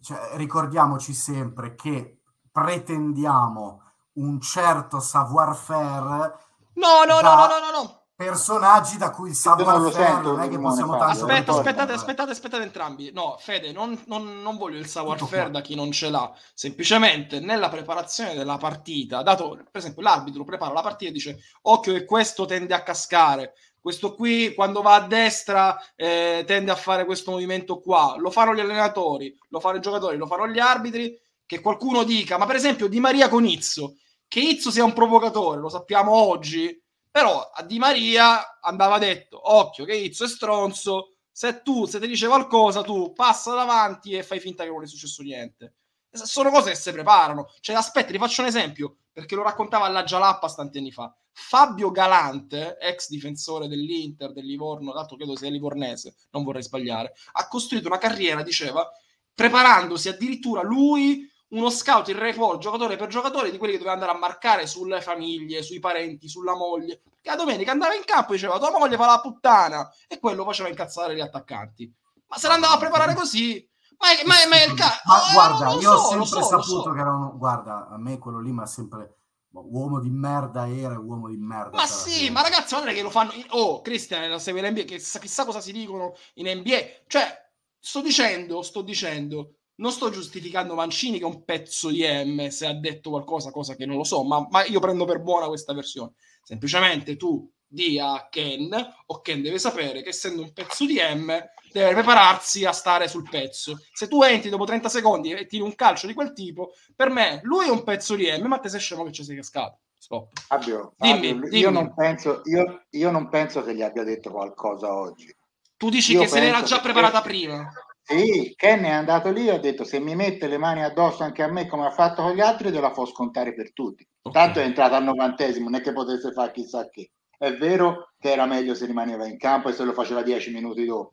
Cioè, ricordiamoci sempre che pretendiamo un certo savoir-faire no, no, da no, no, no, no. personaggi da cui il savoir-faire non è che possiamo tanto... Aspetta, aspettate, aspettate, aspettate entrambi. No, Fede, non, non, non voglio il savoir-faire da chi non ce l'ha. Semplicemente nella preparazione della partita, dato, per esempio, l'arbitro prepara la partita e dice occhio che questo tende a cascare, questo qui quando va a destra eh, tende a fare questo movimento qua, lo fanno gli allenatori, lo fanno i giocatori, lo fanno gli arbitri, che qualcuno dica, ma per esempio Di Maria con Izzo, che Izzo sia un provocatore, lo sappiamo oggi, però a Di Maria andava detto, occhio che Izzo è stronzo, se tu, se ti dice qualcosa, tu passa davanti e fai finta che non è successo niente. Sono cose che si preparano. Cioè, aspetta, vi faccio un esempio, perché lo raccontava alla Gialappa tanti anni fa. Fabio Galante, ex difensore dell'Inter, del Livorno, tanto credo sia livornese, non vorrei sbagliare, ha costruito una carriera, diceva, preparandosi addirittura lui, uno scout in recall, giocatore per giocatore, di quelli che doveva andare a marcare sulle famiglie, sui parenti, sulla moglie. Perché la domenica andava in campo e diceva, tua moglie fa la puttana, e quello faceva incazzare gli attaccanti. Ma se l'andava a preparare così... Ma, è, ma, è, ma, è il ca- ma eh, guarda, io so, ho sempre so, saputo so. che era uno, guarda, a me quello lì mi ha sempre uomo di merda, era uomo di merda. Ma sì, fine. Ma ragazzi, guarda che lo fanno. In... Oh, Cristiano la segue l'N B A, che sa, chissà cosa si dicono in N B A. Cioè, sto dicendo, sto dicendo, non sto giustificando Mancini che è un pezzo di M, se ha detto qualcosa, cosa che non lo so, ma, ma io prendo per buona questa versione. Semplicemente tu di a Ken, o Ken deve sapere che essendo un pezzo di M deve prepararsi a stare sul pezzo. Se tu entri dopo trenta secondi e tiri un calcio di quel tipo, per me lui è un pezzo di M, ma te sei scemo che ci sei cascato. Stop. Fabio, dimmi, Fabio, dimmi. Io, non penso, io, io non penso che gli abbia detto qualcosa oggi. Tu dici io che se n'era già che... preparata prima. Sì, Ken è andato lì e ha detto se mi mette le mani addosso anche a me come ha fatto con gli altri, te la può scontare per tutti. Okay. Tanto è entrato al novantesimo, non è che potesse fare chissà che. È vero che era meglio se rimaneva in campo e se lo faceva dieci minuti dopo,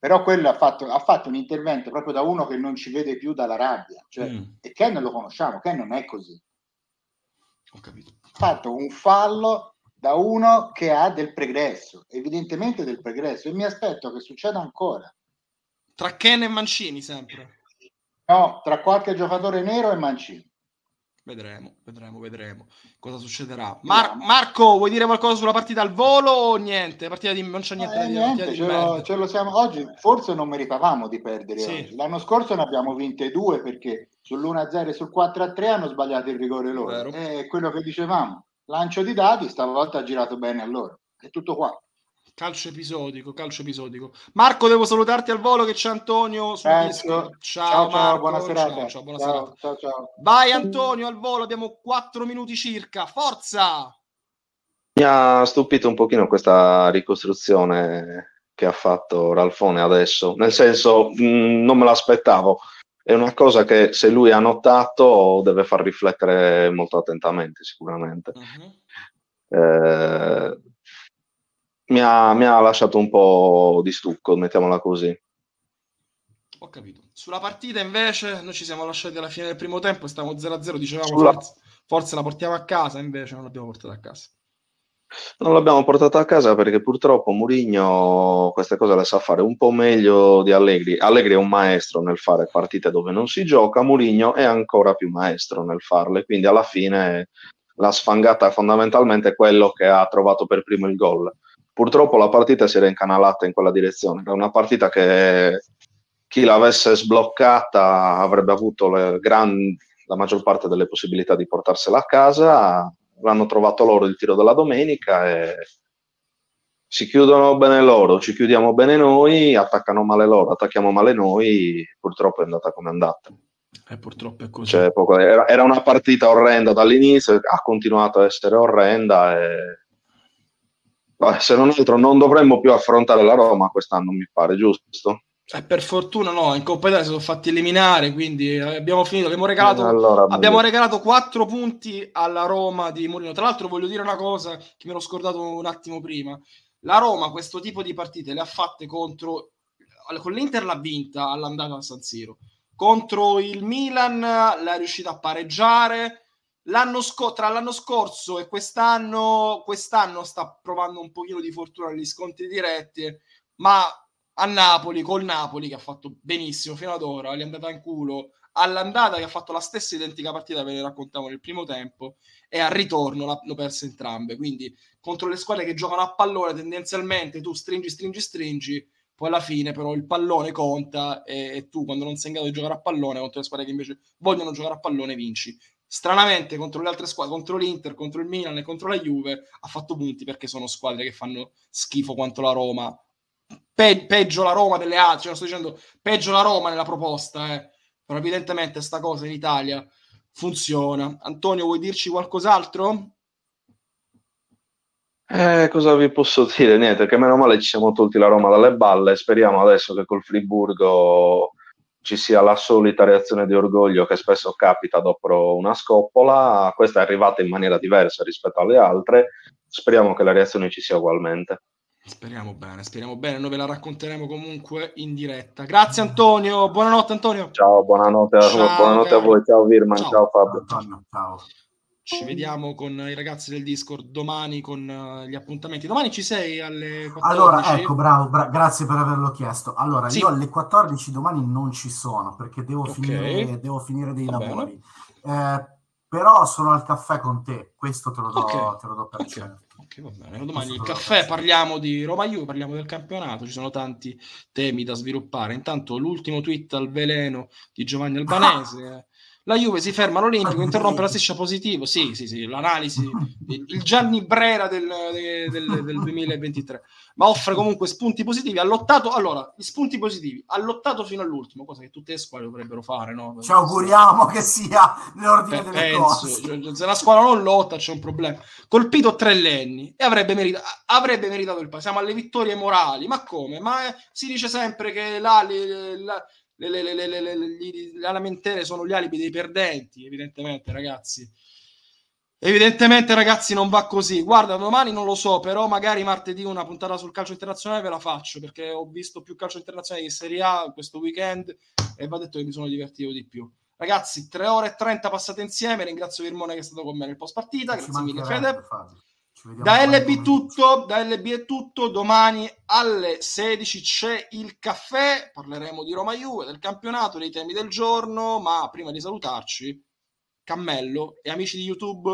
però quello ha fatto, ha fatto un intervento proprio da uno che non ci vede più dalla rabbia, cioè, mm. e Ken lo conosciamo, Ken non è così. Ho capito. Ha fatto un fallo da uno che ha del pregresso, evidentemente del pregresso, e mi aspetto che succeda ancora. Tra Ken e Mancini sempre? No, tra qualche giocatore nero e Mancini. Vedremo, vedremo, vedremo cosa succederà. Mar- Marco, vuoi dire qualcosa sulla partita al volo o niente? Partita di... non c'è niente, eh, niente di... Ce, lo, ce lo siamo oggi. Forse non meritavamo di perdere. Sì. Oggi. L'anno scorso ne abbiamo vinte due perché sull'uno a zero e sul quattro a tre hanno sbagliato il rigore loro. È quello che dicevamo. Lancio di dadi, stavolta ha girato bene a loro. È tutto qua. Calcio episodico, calcio episodico. Marco, devo salutarti al volo che c'è Antonio sul disco. Ciao, ciao, ciao, buona serata. Ciao, ciao, buona ciao, serata. Ciao, ciao. Vai Antonio al volo, abbiamo quattro minuti circa. Forza! Mi ha stupito un pochino questa ricostruzione che ha fatto Ralfone adesso. Nel senso, mh, non me l'aspettavo. È una cosa che se lui ha notato deve far riflettere molto attentamente, sicuramente. Uh-huh. Eh... Mi ha, mi ha lasciato un po' di stucco, mettiamola così. Ho capito. Sulla partita invece noi ci siamo lasciati alla fine del primo tempo, stavamo zero a zero, dicevamo Sulla... forse, forse la portiamo a casa, invece non l'abbiamo portata a casa. Non l'abbiamo portata a casa perché purtroppo Mourinho queste cose le sa fare un po' meglio di Allegri. Allegri è un maestro nel fare partite dove non si gioca, Mourinho è ancora più maestro nel farle, quindi alla fine la sfangata è fondamentalmente quello che ha trovato per primo il gol. Purtroppo la partita si era incanalata in quella direzione, era una partita che chi l'avesse sbloccata avrebbe avuto le gran, la maggior parte delle possibilità di portarsela a casa. L'hanno trovato loro il tiro della domenica e si chiudono bene loro, ci chiudiamo bene noi, attaccano male loro, attacchiamo male noi, purtroppo è andata come è andata. E purtroppo è così. Cioè, poco, era, era una partita orrenda dall'inizio, ha continuato a essere orrenda e se non altro non dovremmo più affrontare la Roma quest'anno, mi pare, giusto? Eh, per fortuna no, in Coppa Italia si sono fatti eliminare, quindi abbiamo finito, abbiamo regalato, allora, abbiamo regalato quattro punti alla Roma di Mourinho. Tra l'altro voglio dire una cosa che me l'ho scordato un attimo prima: la Roma questo tipo di partite le ha fatte contro, con l'Inter l'ha vinta all'andata a San Siro, contro il Milan l'ha riuscita a pareggiare, l'anno sco- tra l'anno scorso e quest'anno quest'anno sta provando un pochino di fortuna negli scontri diretti, ma a Napoli, col Napoli che ha fatto benissimo fino ad ora, gli è andata in culo all'andata, che ha fatto la stessa identica partita, ve ne raccontavo nel primo tempo, e al ritorno l'hanno persa entrambe. Quindi contro le squadre che giocano a pallone tendenzialmente tu stringi, stringi, stringi, poi alla fine però il pallone conta e, e tu quando non sei in grado di giocare a pallone contro le squadre che invece vogliono giocare a pallone vinci. Stranamente contro le altre squadre, contro l'Inter, contro il Milan e contro la Juve ha fatto punti perché sono squadre che fanno schifo quanto la Roma. Pe- peggio la Roma delle altre, cioè, sto dicendo peggio la Roma nella proposta, eh. Però evidentemente sta cosa in Italia funziona. Antonio, vuoi dirci qualcos'altro? Eh, cosa vi posso dire? Niente, che meno male ci siamo tolti la Roma dalle balle, speriamo adesso che col Friburgo ci sia la solita reazione di orgoglio che spesso capita dopo una scoppola. Questa è arrivata in maniera diversa rispetto alle altre, speriamo che la reazione ci sia ugualmente. Speriamo bene, speriamo bene, noi ve la racconteremo comunque in diretta. Grazie Antonio, buonanotte Antonio. Ciao, buonanotte a, ciao, buonanotte a voi, ciao Virman, ciao, ciao Fabio. Ciao, ciao. Ci vediamo con i ragazzi del Discord domani con gli appuntamenti. Domani ci sei alle quattordici? Allora, ecco, bravo, bra- grazie per averlo chiesto. Allora, sì. Io alle quattordici domani non ci sono perché devo, okay. finire, devo finire dei Va lavori. Eh, però sono al caffè con te, questo te lo do, okay. te lo do per okay. certo. Che va bene. Domani il caffè, parliamo di Roma Juve, parliamo del campionato, ci sono tanti temi da sviluppare. Intanto l'ultimo tweet al veleno di Giovanni Albanese, ah. la Juve si ferma all'Olimpico, interrompe la striscia positivo, sì sì sì, l'analisi, il Gianni Brera del, del, del duemilaventitré, ma offre comunque spunti positivi, ha lottato, allora, spunti positivi, ha lottato fino all'ultimo, cosa che tutte le squadre dovrebbero fare, no? Ci auguriamo che sia l'ordine delle penso, cose. Se la squadra non lotta c'è un problema. Colpito tre lenni e avrebbe meritato, avrebbe meritato il passo, siamo alle vittorie morali, ma come? Ma eh, si dice sempre che là... Le, la, Le, le, le, le, le, le, le lamentele sono gli alibi dei perdenti, evidentemente ragazzi evidentemente ragazzi non va così. Guarda, domani non lo so, però magari martedì una puntata sul calcio internazionale ve la faccio, perché ho visto più calcio internazionale che Serie A questo weekend e va detto che mi sono divertito di più. Ragazzi, tre ore e trenta passate insieme, ringrazio Virmone che è stato con me nel post partita, grazie mille Fede. Da L B tutto, da L B è tutto, domani alle sedici c'è il caffè, parleremo di Roma Juve, del campionato, dei temi del giorno, ma prima di salutarci, cammello e amici di YouTube,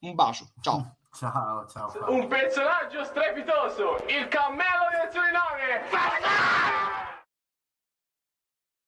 un bacio, ciao. Ciao, ciao. Padre. Un personaggio strepitoso, il cammello del Suriname.